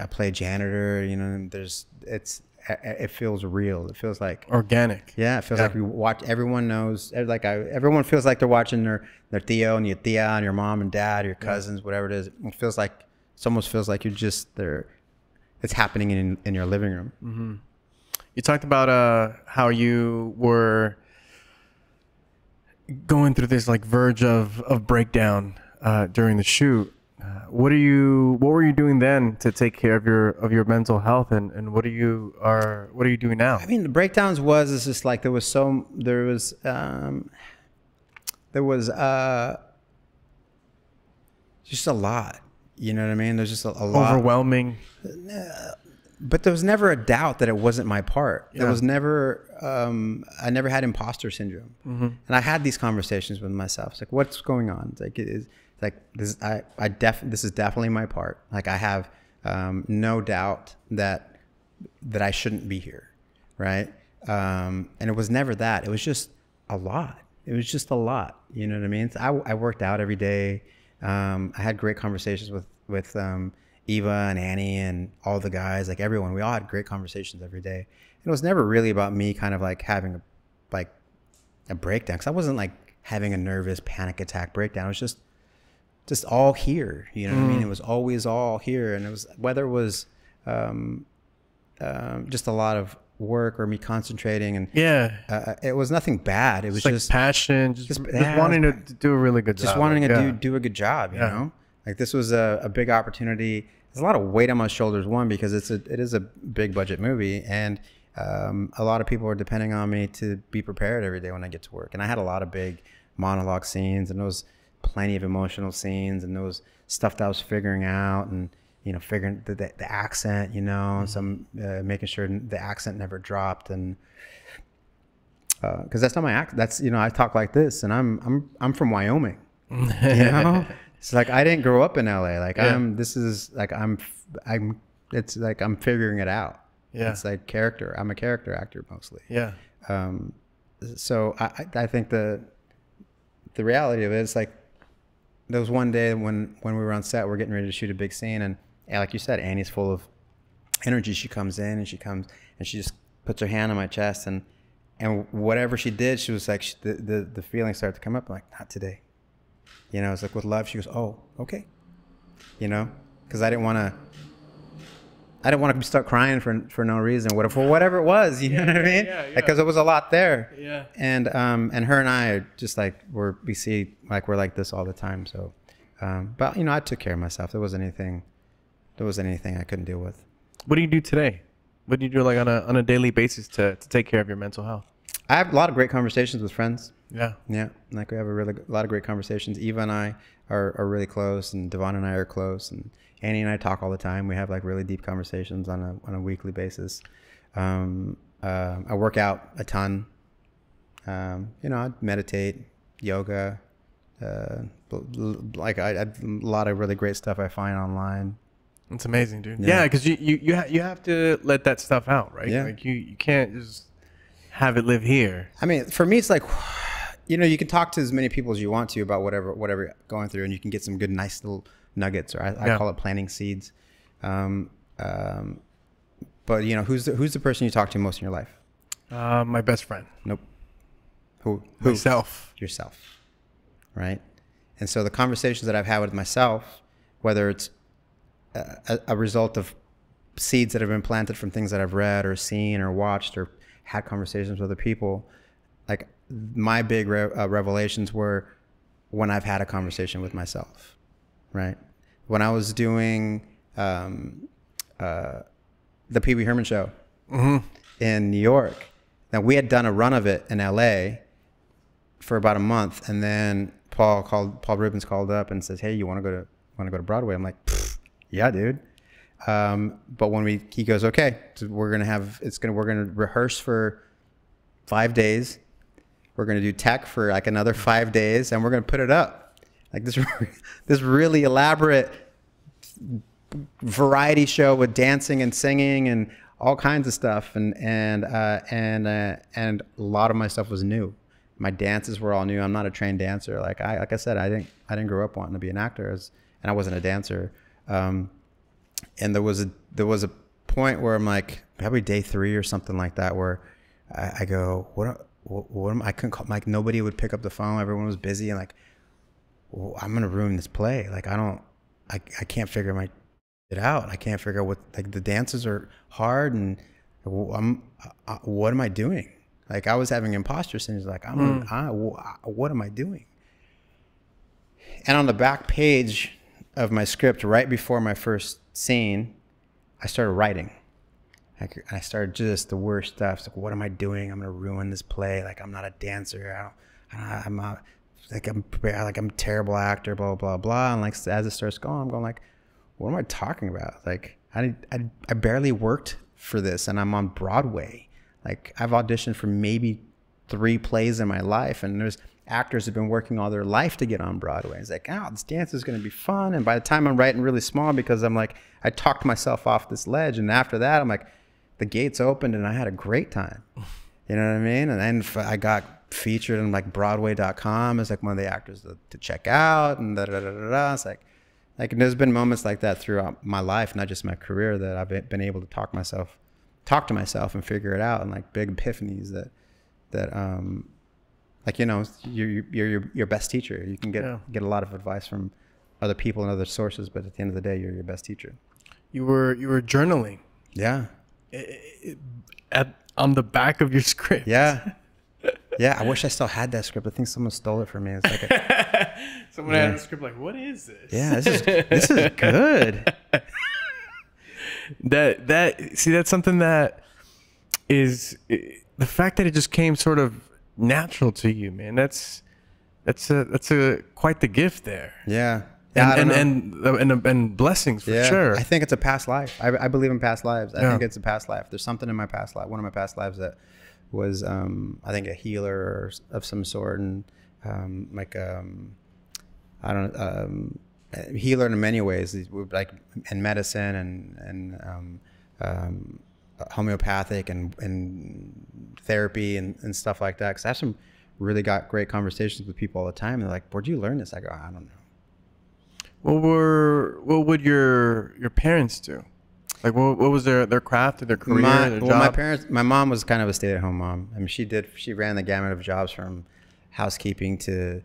I play janitor, you know, there's it's it feels real. It feels like organic. Yeah. It feels yeah. like we watch. Everyone knows. Like I, everyone feels like they're watching their their tío and your tía and your mom and dad, your cousins, yeah. whatever it is. It feels like. It almost feels like you're just there. It's happening in, in your living room. Mm-hmm. You talked about uh, how you were going through this like verge of, of breakdown uh, during the shoot. Uh, what are you? What were you doing then to take care of your of your mental health? And, and what are you are what are you doing now? I mean, the breakdowns was it's just like there was so there was um, there was uh, just a lot. You know what I mean? There's just a, a lot. Overwhelming. But there was never a doubt that it wasn't my part. Yeah. There was never, um, I never had imposter syndrome. Mm-hmm. And I had these conversations with myself. It's like, what's going on? It's like, it is, it's like this, I, I def, this is definitely my part. Like I have um, no doubt that, that I shouldn't be here, right? Um, and it was never that. It was just a lot. It was just a lot. You know what I mean? It's, I, I worked out every day. Um, I had great conversations with, with, um, Eva and Annie and all the guys, like everyone, we all had great conversations every day. And it was never really about me kind of like having a, like a breakdown. Cause I wasn't like having a nervous panic attack breakdown. It was just, just all here. You know what mm. I mean? It was always all here. And it was, whether it was, um, um, just a lot of work or me concentrating and yeah uh, it was nothing bad. It was just, just like passion, just, just, just yeah, wanting to do a really good just job. Just wanting like, to yeah. do, do a good job, you yeah. know? Like this was a, a big opportunity. There's a lot of weight on my shoulders, one, because it's a, it is a big budget movie and um, a lot of people are depending on me to be prepared every day when I get to work. And I had a lot of big monologue scenes and those plenty of emotional scenes and those stuff that I was figuring out and you know, figuring the, the, the accent, you know, mm-hmm. some, uh, making sure the accent never dropped. And, uh, cause that's not my accent. That's, you know, I talk like this and I'm, I'm, I'm from Wyoming, you know, it's like, I didn't grow up in L A. Like yeah. I'm, this is like, I'm, I'm, it's like, I'm figuring it out. Yeah. It's like character. I'm a character actor mostly. Yeah. Um, so I, I think the, the reality of it is like, there was one day when, when we were on set, we're getting ready to shoot a big scene and, and like you said, Annie's full of energy. She comes in and she comes and she just puts her hand on my chest and and whatever she did, she was like she, the, the the feeling started to come up. I'm like, not today, you know. It's like with love. She goes, oh, okay, you know, because I didn't want to. I didn't want to start crying for for no reason, whatever for whatever it was. You yeah, know what yeah, I mean? Because yeah, yeah. like, it was a lot there. Yeah. And um and her and I are just like we're we see like we're like this all the time. So, um, but you know I took care of myself. There wasn't anything. There wasn't anything I couldn't deal with. What do you do today? What do you do like on a, on a daily basis to, to take care of your mental health? I have a lot of great conversations with friends. Yeah. Yeah. Like we have a really a lot of great conversations. Eva and I are, are really close and Devon and I are close and Annie and I talk all the time. We have like really deep conversations on a, on a weekly basis. Um, uh, I work out a ton. Um, you know, I meditate, yoga, uh, like I, I, a lot of really great stuff I find online. It's amazing, dude. Yeah, because yeah, you you you, ha you have to let that stuff out, right? Yeah. Like you you can't just have it live here. I mean, for me, it's like, you know, you can talk to as many people as you want to about whatever whatever you're going through, and you can get some good, nice little nuggets, or I, yeah. I call it planting seeds. Um, um, but you know, who's the, who's the person you talk to most in your life? Uh, my best friend. Nope. Who? Who? Myself. Yourself. Right. And so the conversations that I've had with myself, whether it's A, a result of seeds that have been planted from things that I've read or seen or watched or had conversations with other people. Like my big re uh, revelations were when I've had a conversation with myself, right? When I was doing um, uh, the Pee Wee Herman show mm-hmm. in New York. Now we had done a run of it in L A for about a month. And then Paul called, Paul Rubens called up and says, hey, you want to go to, want to go to Broadway? I'm like, pfft. yeah, dude. Um, but when we, he goes, okay, so we're going to have, it's going to, we're going to rehearse for five days. We're going to do tech for like another five days and we're going to put it up like this, this really elaborate variety show with dancing and singing and all kinds of stuff. And, and, uh, and, uh, and a lot of my stuff was new. My dances were all new. I'm not a trained dancer. Like I, like I said, I didn't, I didn't grow up wanting to be an actor, as, and I wasn't a dancer. Um, And there was a, there was a point where I'm like, probably day three or something like that, where I, I go, what, what, what am I, I couldn't call, like nobody would pick up the phone. Everyone was busy. And like, well, I'm going to ruin this play. Like, I don't, I, I can't figure my it out. I can't figure out what, like the dances are hard and I'm, I, what am I doing? Like I was having imposter syndrome. Like, I'm, mm. I, what am I doing? And on the back page of my script, right before my first scene, I started writing. I, I started just the worst stuff. It's like, what am I doing? I'm gonna ruin this play. Like, I'm not a dancer. I don't, I don't, I'm not, like I'm like I'm a terrible actor. Blah blah blah. And like as it starts going, I'm going like, what am I talking about? Like, I I, I barely worked for this, and I'm on Broadway. Like, I've auditioned for maybe three plays in my life, and there's actors have been working all their life to get on Broadway. It's like, oh, this dance is going to be fun. And by the time I'm writing really small, because I'm like, I talked myself off this ledge. And after that, I'm like, the gates opened and I had a great time. You know what I mean? And then I got featured in like Broadway dot com as like one of the actors to, to check out. And da, da, da, da, da. It's like, like, and there's been moments like that throughout my life, not just my career, that I've been able to talk myself, talk to myself and figure it out. And like big epiphanies that, that, um, like, you know, you're, you're, you're your best teacher. You can get, yeah. get a lot of advice from other people and other sources, but at the end of the day, you're your best teacher. You were, you were journaling. Yeah. It, at, on the back of your script. Yeah. Yeah. I wish I still had that script. I think someone stole it from me. It's like a, someone yeah. had a script like, what is this? Yeah, this is, this is good. that, that, see, that's something that is, the fact that it just came sort of natural to you, man. That's that's a that's a quite the gift there. Yeah, yeah, and and, and and and blessings for yeah. sure. I think it's a past life. I, I believe in past lives. I yeah. think it's a past life. There's something in my past life, one of my past lives that was, um, I think, a healer or of some sort, and um, like um, I don't um, healer in many ways, like in medicine and and um, um, homeopathic and and therapy and, and stuff like that, because I have some really got great conversations with people all the time. They're like, where'd you learn this? I go, I don't know. What were what would your your parents do? Like, what, what was their their craft or their career? My, their well, job? my parents, my mom was kind of a stay-at-home mom. I mean, she did she ran the gamut of jobs, from housekeeping to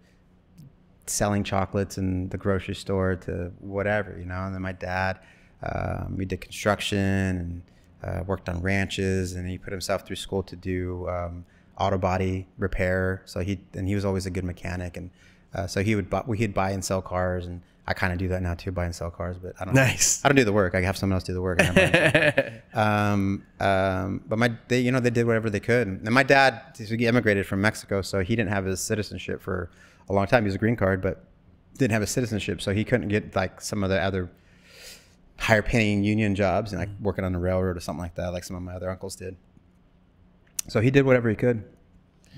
selling chocolates in the grocery store to whatever, you know. And then my dad, um, we did construction and Uh, worked on ranches, and he put himself through school to do um, auto body repair. So he and he was always a good mechanic, and uh, so he would buy, he'd buy and sell cars, and I kind of do that now too, buy and sell cars. But I don't nice. I don't do the work. I have someone else do the work. And um, um, but my they you know they did whatever they could, and my dad, he emigrated from Mexico, so he didn't have his citizenship for a long time. He was a green card, but didn't have his citizenship, so he couldn't get like some of the other higher paying union jobs and like working on the railroad or something like that, like some of my other uncles did. So he did whatever he could.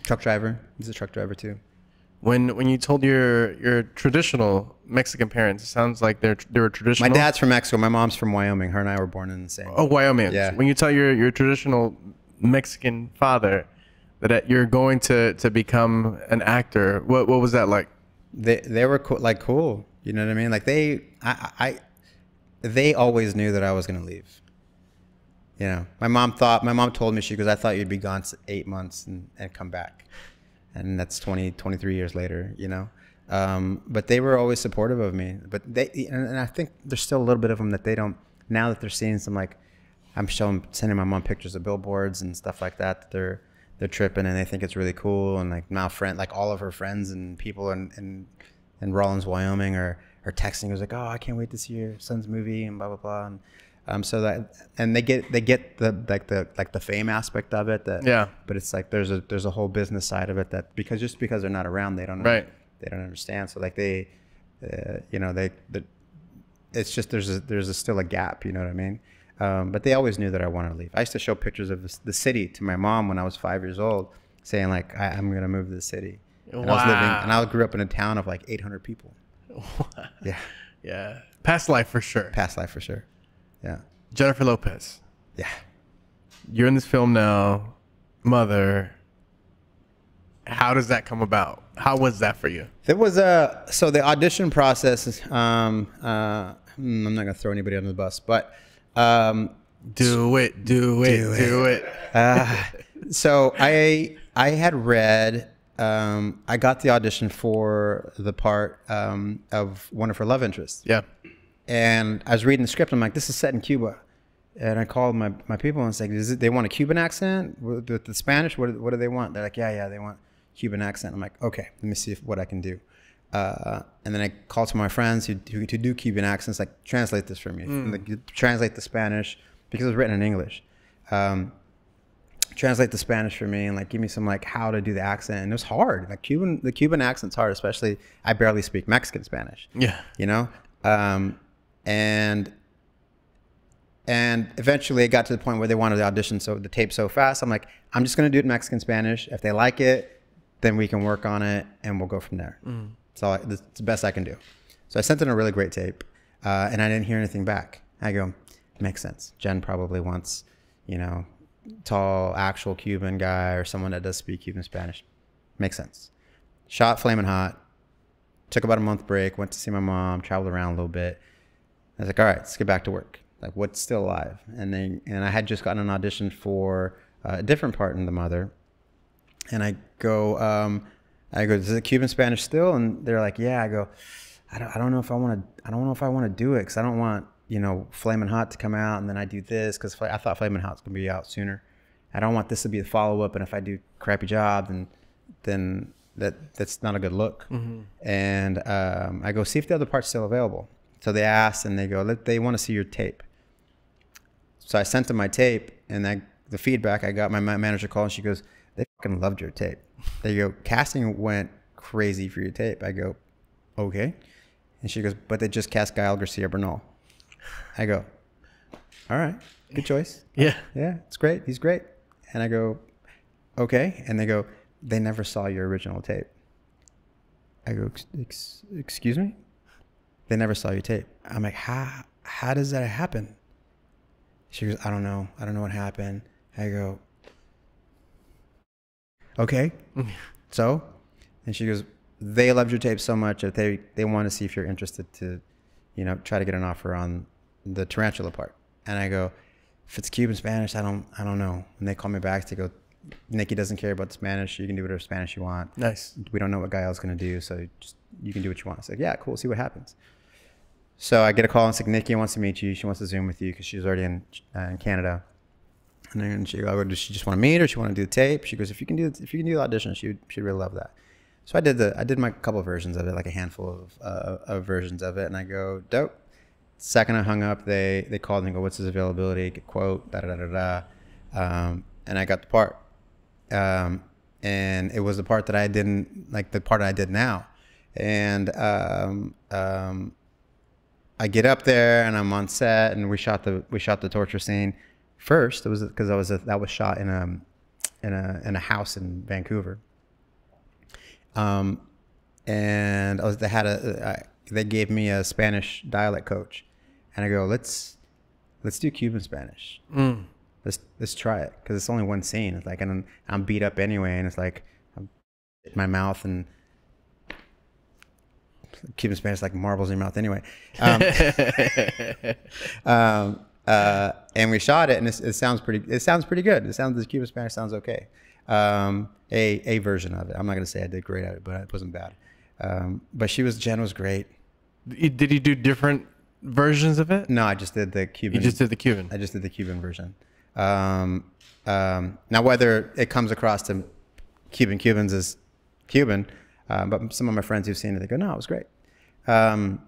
Truck driver, he's a truck driver too. When when you told your your traditional Mexican parents, it sounds like they're they were traditional. My dad's from Mexico, my mom's from Wyoming. Her and I were born in the same. Oh, Wyoming. Yeah. So when you tell your your traditional Mexican father that you're going to to become an actor, what what was that like? They they were co like cool. You know what I mean? Like they I. I they always knew that I was going to leave. You know, my mom thought, my mom told me, she goes, I thought you'd be gone eight months and, and come back. And that's twenty, twenty-three years later, you know. Um, but they were always supportive of me. But they, and, and I think there's still a little bit of them that they don't, now that they're seeing some, like, I'm showing, sending my mom pictures of billboards and stuff like that, that they're, they're tripping and they think it's really cool. And like now friend, like all of her friends and people in, in, in Rawlins, Wyoming are, or texting, it was like, oh, I can't wait to see your son's movie and blah blah blah, and um, so that, and they get they get the like the like the fame aspect of it, that yeah. But it's like there's a there's a whole business side of it that, because just because they're not around, they don't right. they don't understand. So like they, uh, you know, they the it's just there's a, there's a, still a gap, you know what I mean? Um, but they always knew that I wanted to leave. I used to show pictures of the city to my mom when I was five years old, saying like, I, I'm going to move to the city. And wow. I was living, and I grew up in a town of like eight hundred people. Yeah. Yeah. Past life for sure. Past life for sure. Yeah. Jennifer Lopez. Yeah. You're in this film now, Mother. How does that come about? How was that for you? It was a, so the audition process, um, uh, I'm not going to throw anybody under the bus, but, um, do it, do it, do it. Do it. Uh, so I, I had read, um, I got the audition for the part, um, of one of her love interests. Yeah. And I was reading the script. I'm like, this is set in Cuba. And I called my, my people and was like, is it, they want a Cuban accent with the, the Spanish? What, what do they want? They're like, yeah, yeah, they want Cuban accent. I'm like, okay, let me see if, what I can do. Uh, and then I called to my friends who, who, who do Cuban accents, like, translate this for me. Mm. Like, translate the Spanish, because it was written in English. Um, translate the Spanish for me and like give me some like how to do the accent. And it was hard. Like Cuban, the Cuban accent's hard, especially I barely speak Mexican Spanish. Yeah, you know. Um, and and eventually it got to the point where they wanted to audition so the tape so fast. I'm like, I'm just gonna do it in Mexican Spanish. If they like it, then we can work on it and we'll go from there. Mm. So it's the best I can do. So I sent in a really great tape, uh, and I didn't hear anything back. I go, makes sense. Jen probably wants, you know, tall, actual Cuban guy or someone that does speak Cuban Spanish. Makes sense. Shot Flamin' Hot. Took about a month break. Went to see my mom. Traveled around a little bit. I was like, all right, let's get back to work. Like, what's still alive? And then, and I had just gotten an audition for uh, a different part in The Mother. And I go, um, I go, is it Cuban Spanish still? And they're like, yeah. I go, I don't, I don't know if I want to, I don't know if I want to do it because I don't want, you know, Flamin' Hot to come out and then I do this because I thought Flamin' Hot's gonna be out sooner. I don't want this to be the follow up, and if I do crappy job, then, then that that's not a good look. Mm-hmm. And um, I go see if the other part's still available. So they asked, and they go, they want to see your tape. So I sent them my tape, and I, the feedback I got, my manager called, and she goes, they fucking loved your tape. They go, casting went crazy for your tape. I go, okay. And she goes, but they just cast Gael Garcia Bernal. I go, all right, good choice. Yeah. Yeah, it's great. He's great. And I go, okay. And they go, they never saw your original tape. I go, Ex excuse me? They never saw your tape. I'm like, how, how does that happen? She goes, I don't know. I don't know what happened. I go, okay. So, and she goes, they loved your tape so much that they, they want to see if you're interested to, you know, try to get an offer on the tarantula part. And I go, if it's Cuban Spanish, I don't, I don't know. And they call me back to go, Nikki doesn't care about the Spanish. You can do whatever Spanish you want. Nice. We don't know what Gael's going to do. So just, you can do what you want. I said, yeah, cool. See what happens. So I get a call and say, Nikki wants to meet you. She wants to Zoom with you because she's already in, uh, in Canada. And then she, I go, does she just want to meet, or she want to do the tape? She goes, if you can do, if you can do the audition, she would, she'd really love that. So I did the, I did my couple versions of it, like a handful of, uh, of versions of it, and I go, dope. Second I hung up, they they called and go, what's his availability? Get quote, da da da da. Um, and I got the part, um, and it was the part that I didn't like, the part I did now, and um, um, I get up there and I'm on set, and we shot the we shot the torture scene. First, it was because I was a, that was shot in a in a in a house in Vancouver, um, and I was, they had a I, they gave me a Spanish dialect coach, and I go, let's let's do Cuban Spanish, mm. let's let's try it because it's only one scene. It's like, and I'm, I'm beat up anyway, and it's like I'm in my mouth, and Cuban Spanish like marbles in your mouth anyway. Um, um, Uh, and we shot it, and it, it sounds pretty. It sounds pretty good. It sounds, the Cuban Spanish sounds okay. Um, a a version of it. I'm not gonna say I did great at it, but it wasn't bad. Um, but she was Jen was great. Did you do different versions of it? No, I just did the Cuban. You just did the Cuban. I just did the Cuban version. Um, um, now whether it comes across to Cuban Cubans as Cuban, uh, but some of my friends who've seen it, they go, no, it was great. Um,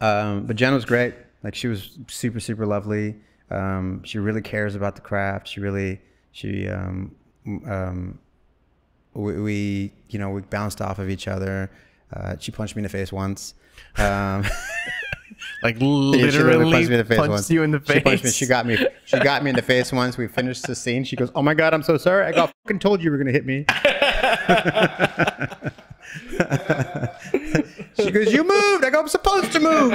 um, but Jen was great. Like, she was super, super lovely. Um, she really cares about the craft. She really, she, um, um, we, we, you know, we bounced off of each other. Uh, she punched me in the face once. Um, Like literally, yeah, punched, me in the face punched once. you in the face. She punched me. She got me. She got me in the face once. We finished the scene. She goes, "Oh my God, I'm so sorry. I got fucking told you were gonna hit me." She goes, "You moved. I go, I'm supposed to move."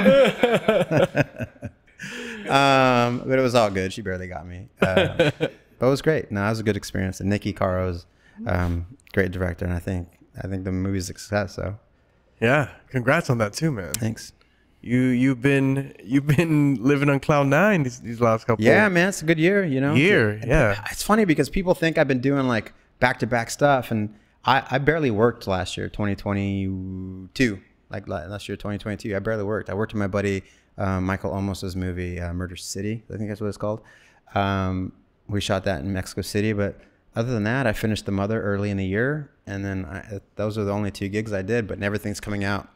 um, but it was all good. She barely got me. Um, but it was great. No, it was a good experience. And Nikki Caro's um, great director, and I think I think the movie's a success. So, yeah, congrats on that too, man. Thanks. You you've been you've been living on cloud nine these, these last couple. Yeah, years. man, it's a good year, you know. Year, yeah. It's funny because people think I've been doing like back to back stuff, and I I barely worked last year, twenty twenty-two. Like last year, twenty twenty-two, I barely worked. I worked in my buddy um, Michael Olmos's movie uh, Murder City. I think that's what it's called. Um, we shot that in Mexico City, but other than that, I finished The Mother early in the year, and then I, those are the only two gigs I did. But everything's coming out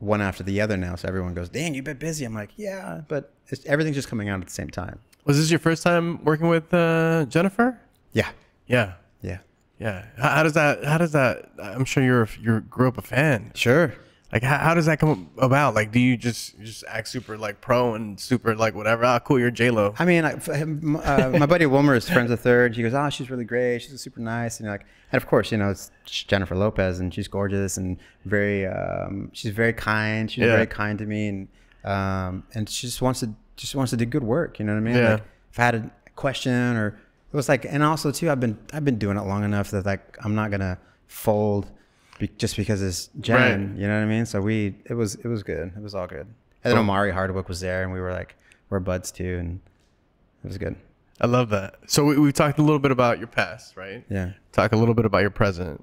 one after the other now, so everyone goes, "Dang, you've been busy." I'm like, "Yeah, but it's, everything's just coming out at the same time." Was this your first time working with uh, Jennifer? Yeah, yeah, yeah, yeah. How, how does that? How does that? I'm sure you're you grew up a fan. Sure. Like, how, how does that come about? Like, do you just you just act super like pro and super like whatever? Ah, cool, you're J Lo. I mean, I, uh, my buddy Wilmer is friends with her. And he goes, "Ah, oh, she's really great. She's super nice." And you're like, and of course, you know, it's Jennifer Lopez, and she's gorgeous and very, um, she's very kind. She's yeah. very kind to me, and um, and she just wants to just wants to do good work. You know what I mean? Yeah. Like, if I had a question, or it was like, and also too, I've been I've been doing it long enough that like I'm not gonna fold. Be, just because it's Jen, right. You know what I mean? So we, it was, it was good. It was all good. And then Omari Hardwick was there, and we were like, we're buds too, and it was good. I love that. So we, we talked a little bit about your past, right? Yeah. Talk a little bit about your present.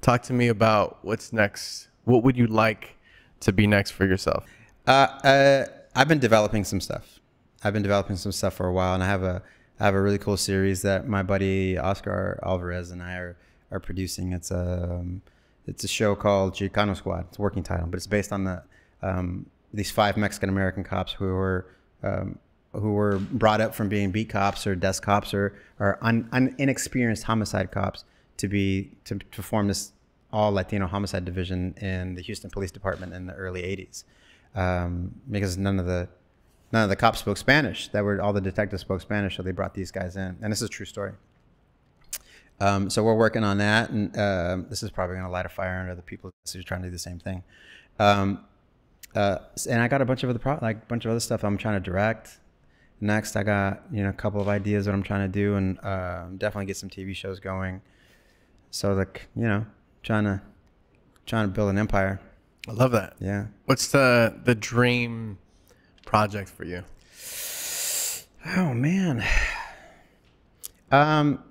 Talk to me about what's next. What would you like to be next for yourself? Uh, uh, I've been developing some stuff. I've been developing some stuff for a while, and I have a, I have a really cool series that my buddy Oscar Alvarez and I are. are producing. It's a um, it's a show called Chicano Squad. It's a working title, but it's based on the um, these five Mexican American cops who were um, who were brought up from being beat cops or desk cops or or un, un, inexperienced homicide cops to be to, to form this all Latino homicide division in the Houston Police Department in the early eighties, um, because none of the none of the cops spoke Spanish. That were all the detectives spoke Spanish, so they brought these guys in, and this is a true story. Um, so we're working on that, and uh, this is probably going to light a fire under the people who are trying to do the same thing. Um, uh, and I got a bunch of other pro like a bunch of other stuff I'm trying to direct. Next, I got you know a couple of ideas what I'm trying to do, and uh, definitely get some T V shows going. So like you know, trying to trying to build an empire. I love that. Yeah. What's the the dream project for you? Oh man. Um.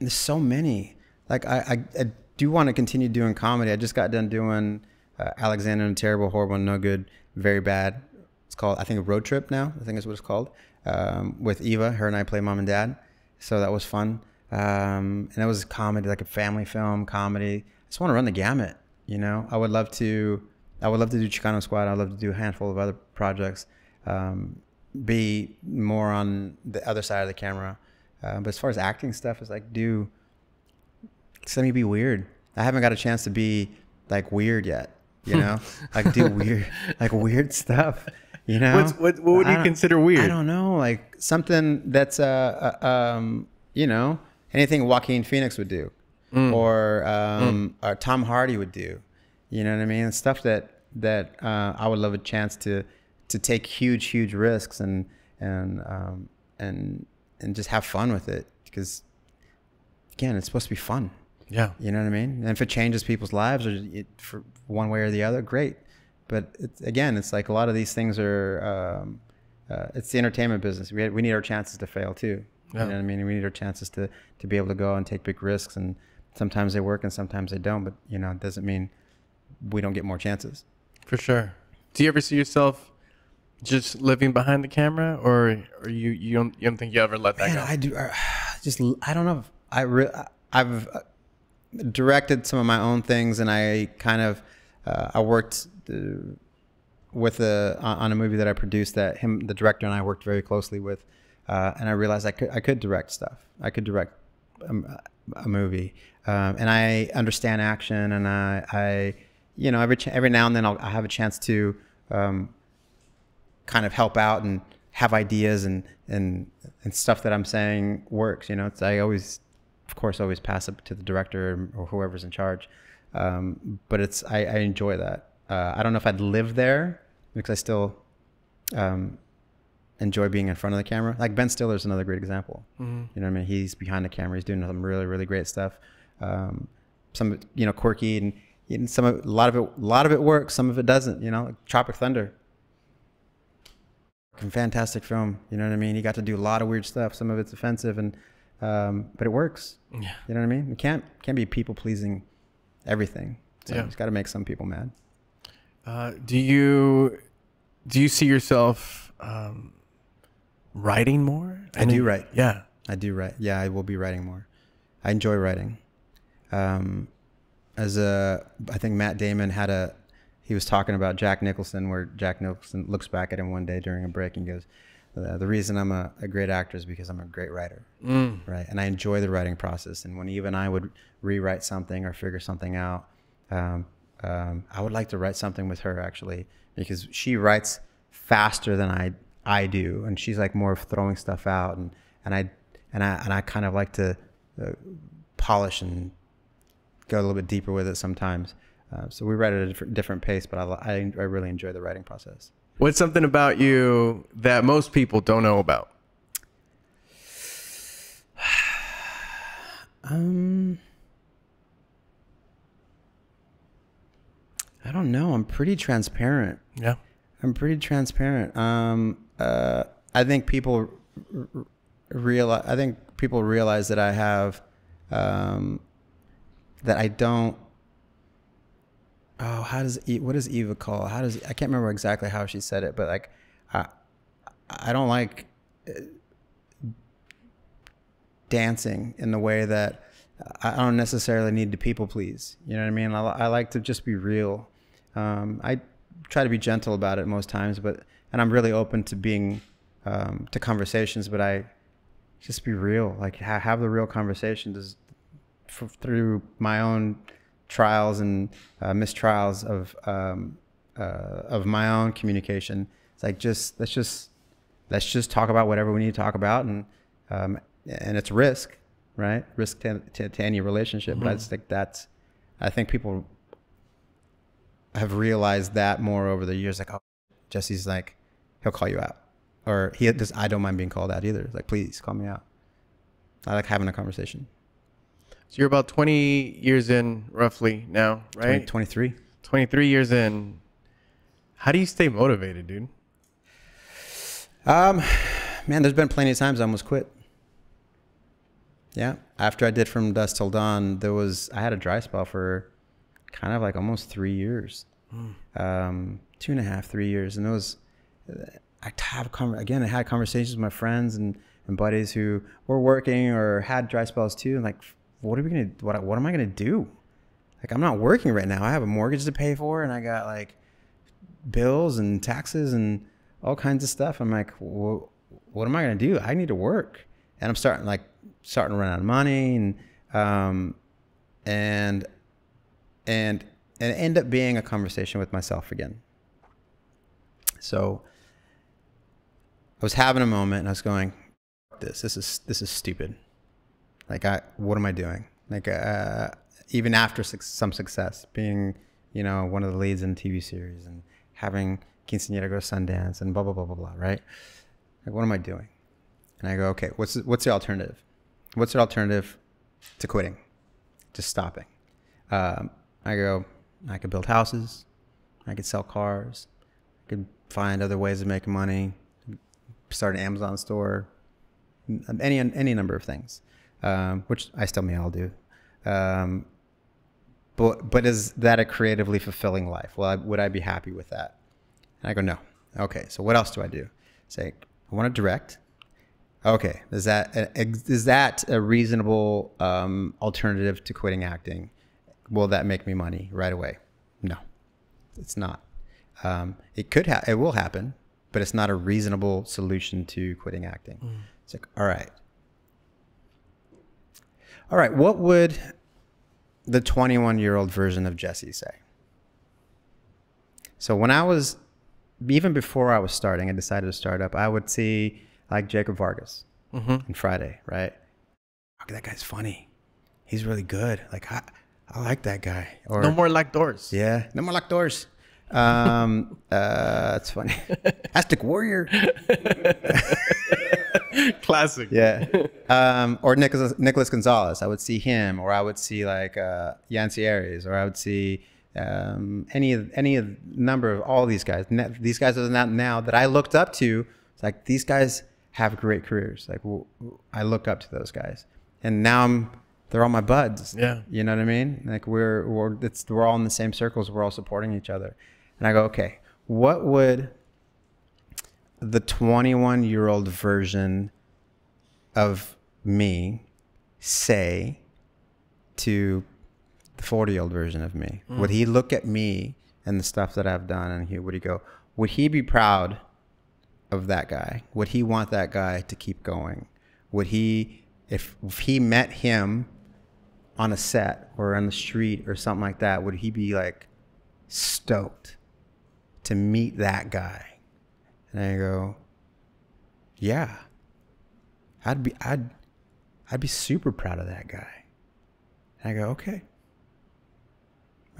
There's so many. Like I, I, I do want to continue doing comedy. I just got done doing uh, Alexander and Terrible, Horrible, No Good, Very Bad. It's called, I think, Road Trip now. I think is what it's called. Um, with Eva, her and I play mom and dad. So that was fun. Um, and that was comedy, like a family film comedy. I just want to run the gamut. You know, I would love to. I would love to do Chicano Squad. I'd love to do a handful of other projects. Um, be more on the other side of the camera. Uh, but as far as acting stuff, it's like, do let me be weird. I haven't got a chance to be like weird yet, you know, like do weird, like weird stuff, you know. What's, what, what would you consider weird? I don't know, like something that's, uh, uh, um, you know, anything Joaquin Phoenix would do mm. or, um, mm. or Tom Hardy would do, you know what I mean? Stuff that, that uh, I would love a chance to, to take huge, huge risks and, and, um, and, and just have fun with it, because again, it's supposed to be fun. Yeah, you know what I mean. And if it changes people's lives, or it, for one way or the other, great. But it's, again, it's like a lot of these things are. Um, uh, it's the entertainment business. We we need our chances to fail too. Yeah. You know what I mean. We need our chances to to be able to go and take big risks. And sometimes they work, and sometimes they don't. But you know, it doesn't mean we don't get more chances. For sure. Do you ever see yourself just living behind the camera, or or you you don't you don't think you ever let that Man, go? I do. I just I don't know. If I re I've directed some of my own things, and I kind of uh, I worked uh, with a on a movie that I produced that him the director and I worked very closely with, uh, and I realized I could I could direct stuff. I could direct a, a movie, um, and I understand action, and I I you know, every every now and then I'll, I'll have a chance to um, kind of help out and have ideas and and and stuff that I'm saying works. You know, it's, I always, of course, always pass it to the director or whoever's in charge. Um, but it's I, I enjoy that. Uh, I don't know if I'd live there because I still um, enjoy being in front of the camera. Like Ben Stiller's another great example. Mm-hmm. You know what I mean? He's behind the camera. He's doing some really really great stuff. Um, some you know quirky and, and some of, a lot of it a lot of it works. Some of it doesn't. You know, like Tropic Thunder. Fantastic film. You know what I mean? He got to do a lot of weird stuff. Some of it's offensive and um, but it works. Yeah. You know what I mean? We can't can't be people pleasing everything. So yeah. It's got to make some people mad. Uh, do you do you see yourself um, writing more? I, I mean, do write. Yeah, I do write. Yeah, I will be writing more. I enjoy writing. Um, as a, I think Matt Damon had a. He was talking about Jack Nicholson, where Jack Nicholson looks back at him one day during a break and goes, the reason I'm a, a great actor is because I'm a great writer, mm. right? And I enjoy the writing process. And when Eve and I would rewrite something or figure something out, um, um, I would like to write something with her, actually, because she writes faster than I I do. And she's like more of throwing stuff out. And, and, I, and, I, and I kind of like to uh, polish and go a little bit deeper with it sometimes. Uh, so we write at a different, different pace, but I, I, I really enjoy the writing process. What's something about you that most people don't know about? um, I don't know. I'm pretty transparent. Yeah, I'm pretty transparent. Um, uh, I think people realize. I think people realize that I have um, that I don't. Oh, how does what does Eva call? How does I can't remember exactly how she said it, but like, I, I don't like dancing in the way that I don't necessarily need to people please. You know what I mean? I, I like to just be real. Um, I try to be gentle about it most times, but and I'm really open to being um, to conversations, but I just be real. Like ha have the real conversations f through my own. Trials and uh, mistrials of um, uh, of my own communication. It's like just let's just let's just talk about whatever we need to talk about, and um, and it's risk, right? Risk to, to, to any relationship. Mm-hmm. But I just think that's I think people have realized that more over the years. Like, oh, Jesse's like he'll call you out, or he just I don't mind being called out either. It's like, please call me out. I like having a conversation. So you're about twenty years in roughly now, right? twenty, twenty-three. twenty-three years in. How do you stay motivated, dude? Um, man, there's been plenty of times I almost quit. Yeah. After I did From Dusk Till Dawn, there was, I had a dry spell for kind of like almost three years, mm. um, two and a half, three years. And it was, I have, again, I had conversations with my friends and, and buddies who were working or had dry spells too. And like, what are we gonna? What what am I gonna do? Like I'm not working right now. I have a mortgage to pay for, and I got like bills and taxes and all kinds of stuff. I'm like, well, what am I gonna do? I need to work, and I'm starting like starting to run out of money, and um, and and and it ended up being a conversation with myself again. So I was having a moment, and I was going, this this is this is stupid. Like, I, what am I doing? Like, uh, even after su some success, being, you know, one of the leads in a T V series and having Quinceañera go Sundance and blah, blah, blah, blah, blah, right? Like, what am I doing? And I go, okay, what's, what's the alternative? What's the alternative to quitting? Just stopping. Um, I go, I could build houses. I could sell cars. I could find other ways of making money. Start an Amazon store. Any, any number of things. Um, which I still may all do. Um, but, but is that a creatively fulfilling life? Well, I, would I be happy with that? And I go, no. Okay. So what else do I do? Say, I want to direct. Okay. Is that, a, is that a reasonable, um, alternative to quitting acting? Will that make me money right away? No, it's not. Um, it could ha it will happen, but it's not a reasonable solution to quitting acting. Mm. It's like, all right. All right, what would the twenty-one-year-old version of Jesse say? So when I was, even before I was starting, I decided to start up, I would see like Jacob Vargas mm-hmm. on Friday, right? Okay, that guy's funny. He's really good. Like, I, I like that guy. Or, no more locked doors. Yeah, no more locked doors. Um, uh, that's funny. Aztec Warrior. Classic. Yeah. Um, or Nicholas, Nicholas Gonzalez. I would see him, or I would see like uh, Yancy Aries, or I would see um, any of any of number of all these guys. Ne these guys are not now that I looked up to. It's like these guys have great careers. Like w w I look up to those guys, and now I'm they're all my buds. Yeah. You know what I mean? Like we're we're it's we're all in the same circles. We're all supporting each other, and I go, okay, what would the twenty-one-year-old version of me say to the forty-year-old version of me? Mm. Would he look at me and the stuff that I've done, and he would he go, would he be proud of that guy? Would he want that guy to keep going? Would he, if, if he met him on a set or on the street or something like that, would he be like stoked to meet that guy? And I go, yeah, I'd be, I'd, I'd be super proud of that guy. And I go, okay,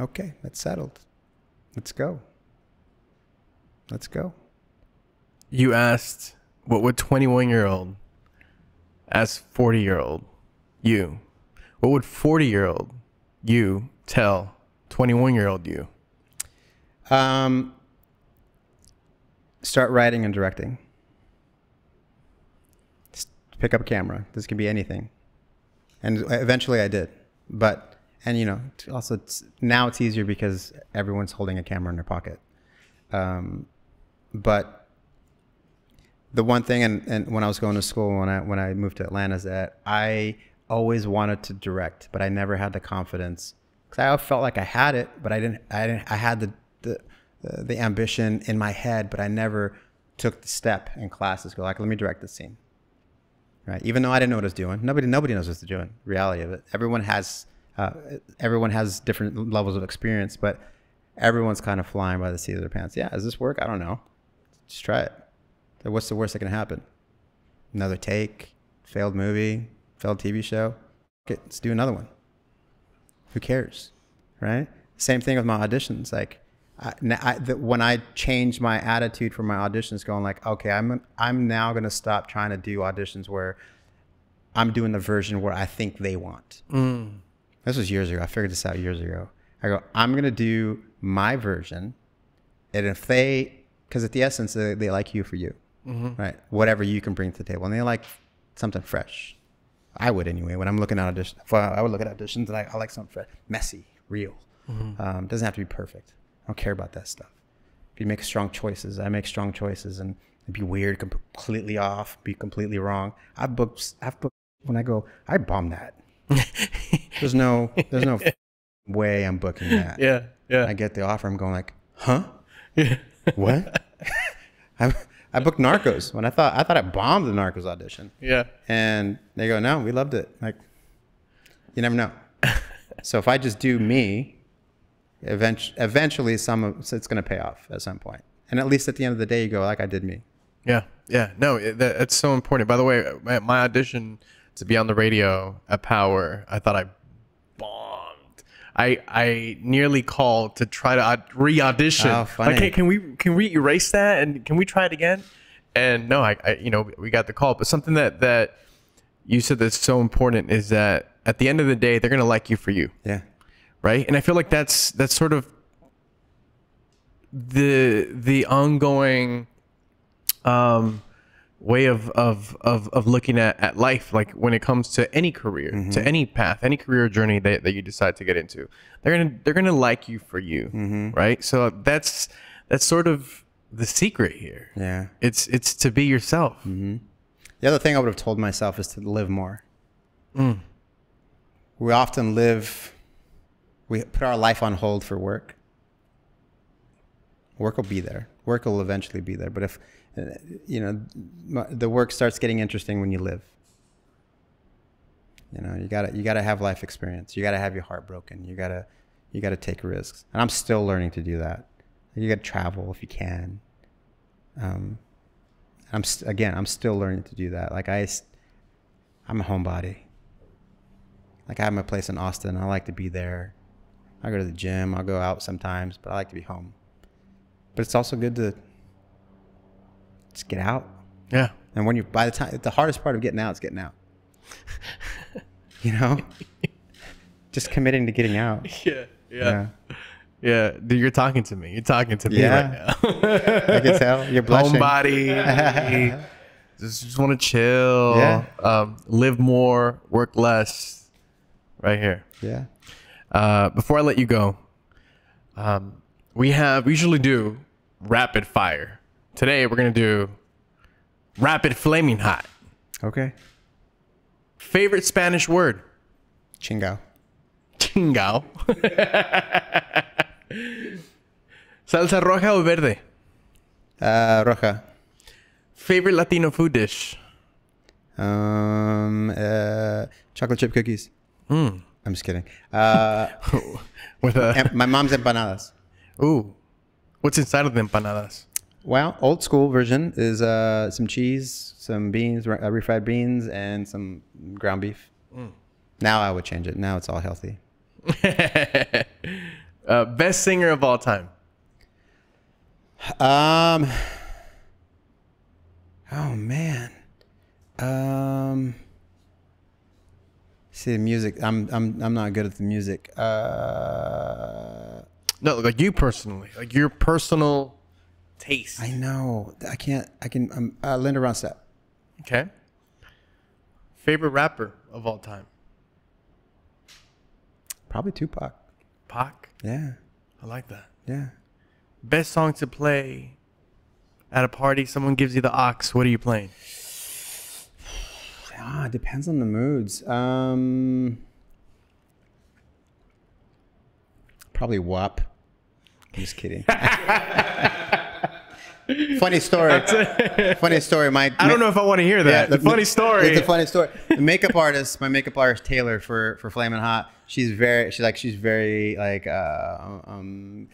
okay, that's settled. Let's go. Let's go. You asked, what would twenty-one-year-old ask forty-year-old you? What would forty-year-old you tell twenty-one-year-old you? Um. Start writing and directing. Just pick up a camera. This can be anything. And eventually I did. But, and you know, also it's, now it's easier because everyone's holding a camera in their pocket. Um, but the one thing, and, and when I was going to school, when I, when I moved to Atlanta, is that I always wanted to direct, but I never had the confidence. Because I felt like I had it, but I didn't, I didn't, I had the, the The, the ambition in my head, but I never took the step in classes. Go like, let me direct this scene, right? Even though I didn't know what I was doing. Nobody, nobody knows what they're doing. Reality of it. Everyone has, uh, everyone has different levels of experience, but everyone's kind of flying by the seat of their pants. Yeah, does this work? I don't know. Just try it. So what's the worst that can happen? Another take, failed movie, failed T V show. Okay, let's do another one. Who cares, right? Same thing with my auditions, like. I, I, the, when I changed my attitude for my auditions, going like, okay, I'm I'm now gonna stop trying to do auditions where I'm doing the version where I think they want. Mm. This was years ago. I figured this out years ago. I go, I'm gonna do my version, and if they, because at the essence they, they like you for you, mm-hmm. right? Whatever you can bring to the table, and they like something fresh. I would anyway. When I'm looking at auditions, I would look at auditions, and I, I like something fresh, messy, real. Mm-hmm. um, doesn't have to be perfect. I don't care about that stuff. If you make strong choices, I make strong choices, and it'd be weird, completely off, be completely wrong. I've booked, I've booked when I go, I bomb that. there's no, there's no way I'm booking that. Yeah, yeah. When I get the offer, I'm going like, huh? Yeah. What? I, I booked Narcos when I thought, I thought I bombed the Narcos audition. Yeah. And they go, no, we loved it. Like, you never know. So if I just do me, Eventually, eventually some of so it's going to pay off at some point. And at least at the end of the day, you go like, I did me. Yeah. Yeah. No, it, that, that's so important. By the way, my, my audition to be on the radio at Power, I thought I bombed. I, I nearly called to try to re-audition. Oh, funny. Like, hey, can we, can we erase that? And can we try it again? And no, I, I, you know, we got the call, but something that, that you said that's so important is that at the end of the day, they're going to like you for you. Yeah. Right. And I feel like that's that's sort of the the ongoing um, way of, of, of, of looking at, at life, like when it comes to any career, mm-hmm. to any path, any career journey that, that you decide to get into. They're gonna they're gonna like you for you. Mm-hmm. Right. So that's that's sort of the secret here. Yeah. It's it's to be yourself. Mm-hmm. The other thing I would have told myself is to live more. Mm. We often live. We put our life on hold for work. Work will be there. Work will eventually be there. But if, you know, the work starts getting interesting when you live. You know, you gotta, you gotta have life experience. You gotta have your heart broken. You gotta, you gotta take risks. And I'm still learning to do that. You got to travel if you can. Um, I'm st again, I'm still learning to do that. Like I, I'm a homebody. Like I have my place in Austin. I like to be there. I go to the gym. I'll go out sometimes, but I like to be home. But it's also good to just get out. Yeah. And when you, by the time, the hardest part of getting out is getting out. You know, just committing to getting out. Yeah. Yeah. Yeah. Yeah, dude, you're talking to me. You're talking to me yeah. right now. I can tell. You're blushing. Homebody. just just want to chill. Yeah. Um, live more, work less. Right here. Yeah. Uh, before I let you go, um, we have we usually do rapid fire. Today we're gonna do rapid flaming hot. Okay. Favorite Spanish word? Chingao. Chingao. Salsa roja o verde? Uh, roja. Favorite Latino food dish? Um, uh, chocolate chip cookies. Mm. I'm just kidding. Uh, With a my mom's empanadas. Ooh. What's inside of the empanadas? Well, old school version is uh, some cheese, some beans, uh, refried beans, and some ground beef. Mm. Now I would change it. Now it's all healthy. Uh, best singer of all time? Um. Oh man. Um. See the music. I'm I'm I'm not good at the music. Uh. No, like you personally, like your personal taste. I know. I can't. I can. Um, uh, Linda Ronstadt. Okay. Favorite rapper of all time? Probably Tupac. Pac? Yeah. I like that. Yeah. Best song to play at a party. Someone gives you the aux. What are you playing? Ah, it depends on the moods. Um, probably W A P. I'm just kidding. Funny story. Funny story. My, I don't know if I want to hear that. Yeah, the funny story. It's a funny story. The makeup artist, my makeup artist Taylor for for Flamin' Hot. She's very. She's like. She's very like. Uh, um,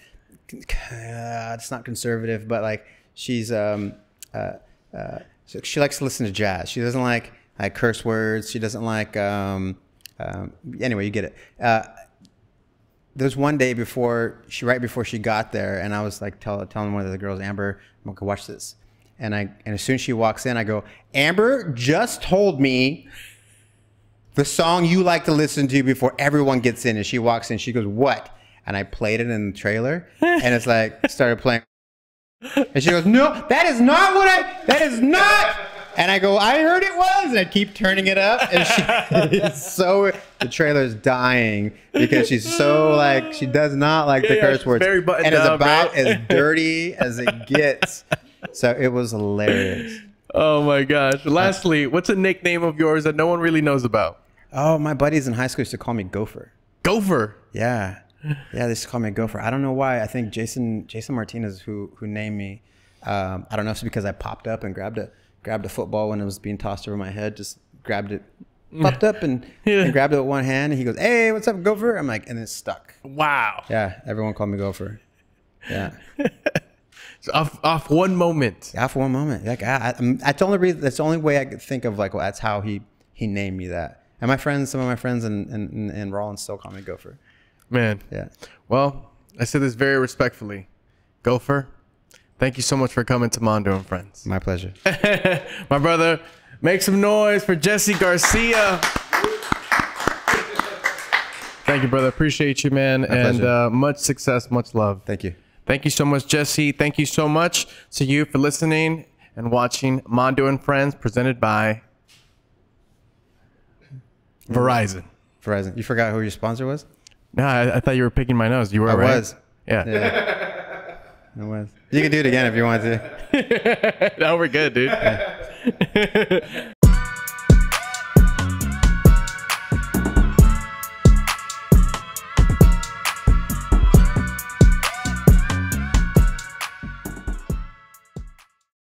uh, it's not conservative, but like she's. Um, uh, uh, so she likes to listen to jazz. She doesn't like like curse words. She doesn't like. Um, um, anyway, you get it. Uh, There's one day before she, right before she got there, and I was like tell, telling one of the girls, Amber, I'm gonna watch this. And I, and as soon as she walks in, I go, Amber just told me the song you like to listen to before everyone gets in. And she walks in, she goes, what? And I played it in the trailer, and it's like started playing. And she goes, no, that is not what I. That is not. And I go, I heard it was, and I keep turning it up, and she is so, the trailer's dying because she's so like, she does not like yeah, the curse words, very buttoned and it's about right? as dirty as it gets. So it was hilarious. Oh my gosh. Lastly, what's a nickname of yours that no one really knows about? Oh, my buddies in high school used to call me Gopher. Gopher? Yeah. Yeah, they used to call me Gopher. I don't know why. I think Jason, Jason Martinez, who, who named me, um, I don't know if it's because I popped up and grabbed a, grabbed a football when it was being tossed over my head, just grabbed it, popped up and, yeah. and grabbed it with one hand. And he goes, hey, what's up, Gopher? I'm like, and it's stuck. Wow. Yeah. Everyone called me Gopher. Yeah. So off, off one moment. Off one moment. Like, I, I, that's the only reason, that's the only way I could think of, like, well, that's how he, he named me that. And my friends, some of my friends in, in, in Rollins still call me Gopher. Man. Yeah. Well, I said this very respectfully. Gopher, thank you so much for coming to Mando and Friends. My pleasure. My brother, make some noise for Jesse Garcia. Thank you, brother. Appreciate you, man. My and uh, much success, much love. Thank you. Thank you so much, Jesse. Thank you so much to you for listening and watching Mando and Friends, presented by Verizon. Verizon. You forgot who your sponsor was? No, I, I thought you were picking my nose. You were I right. I was. Yeah. Yeah. I was. You can do it again if you want to. No, we're good, dude.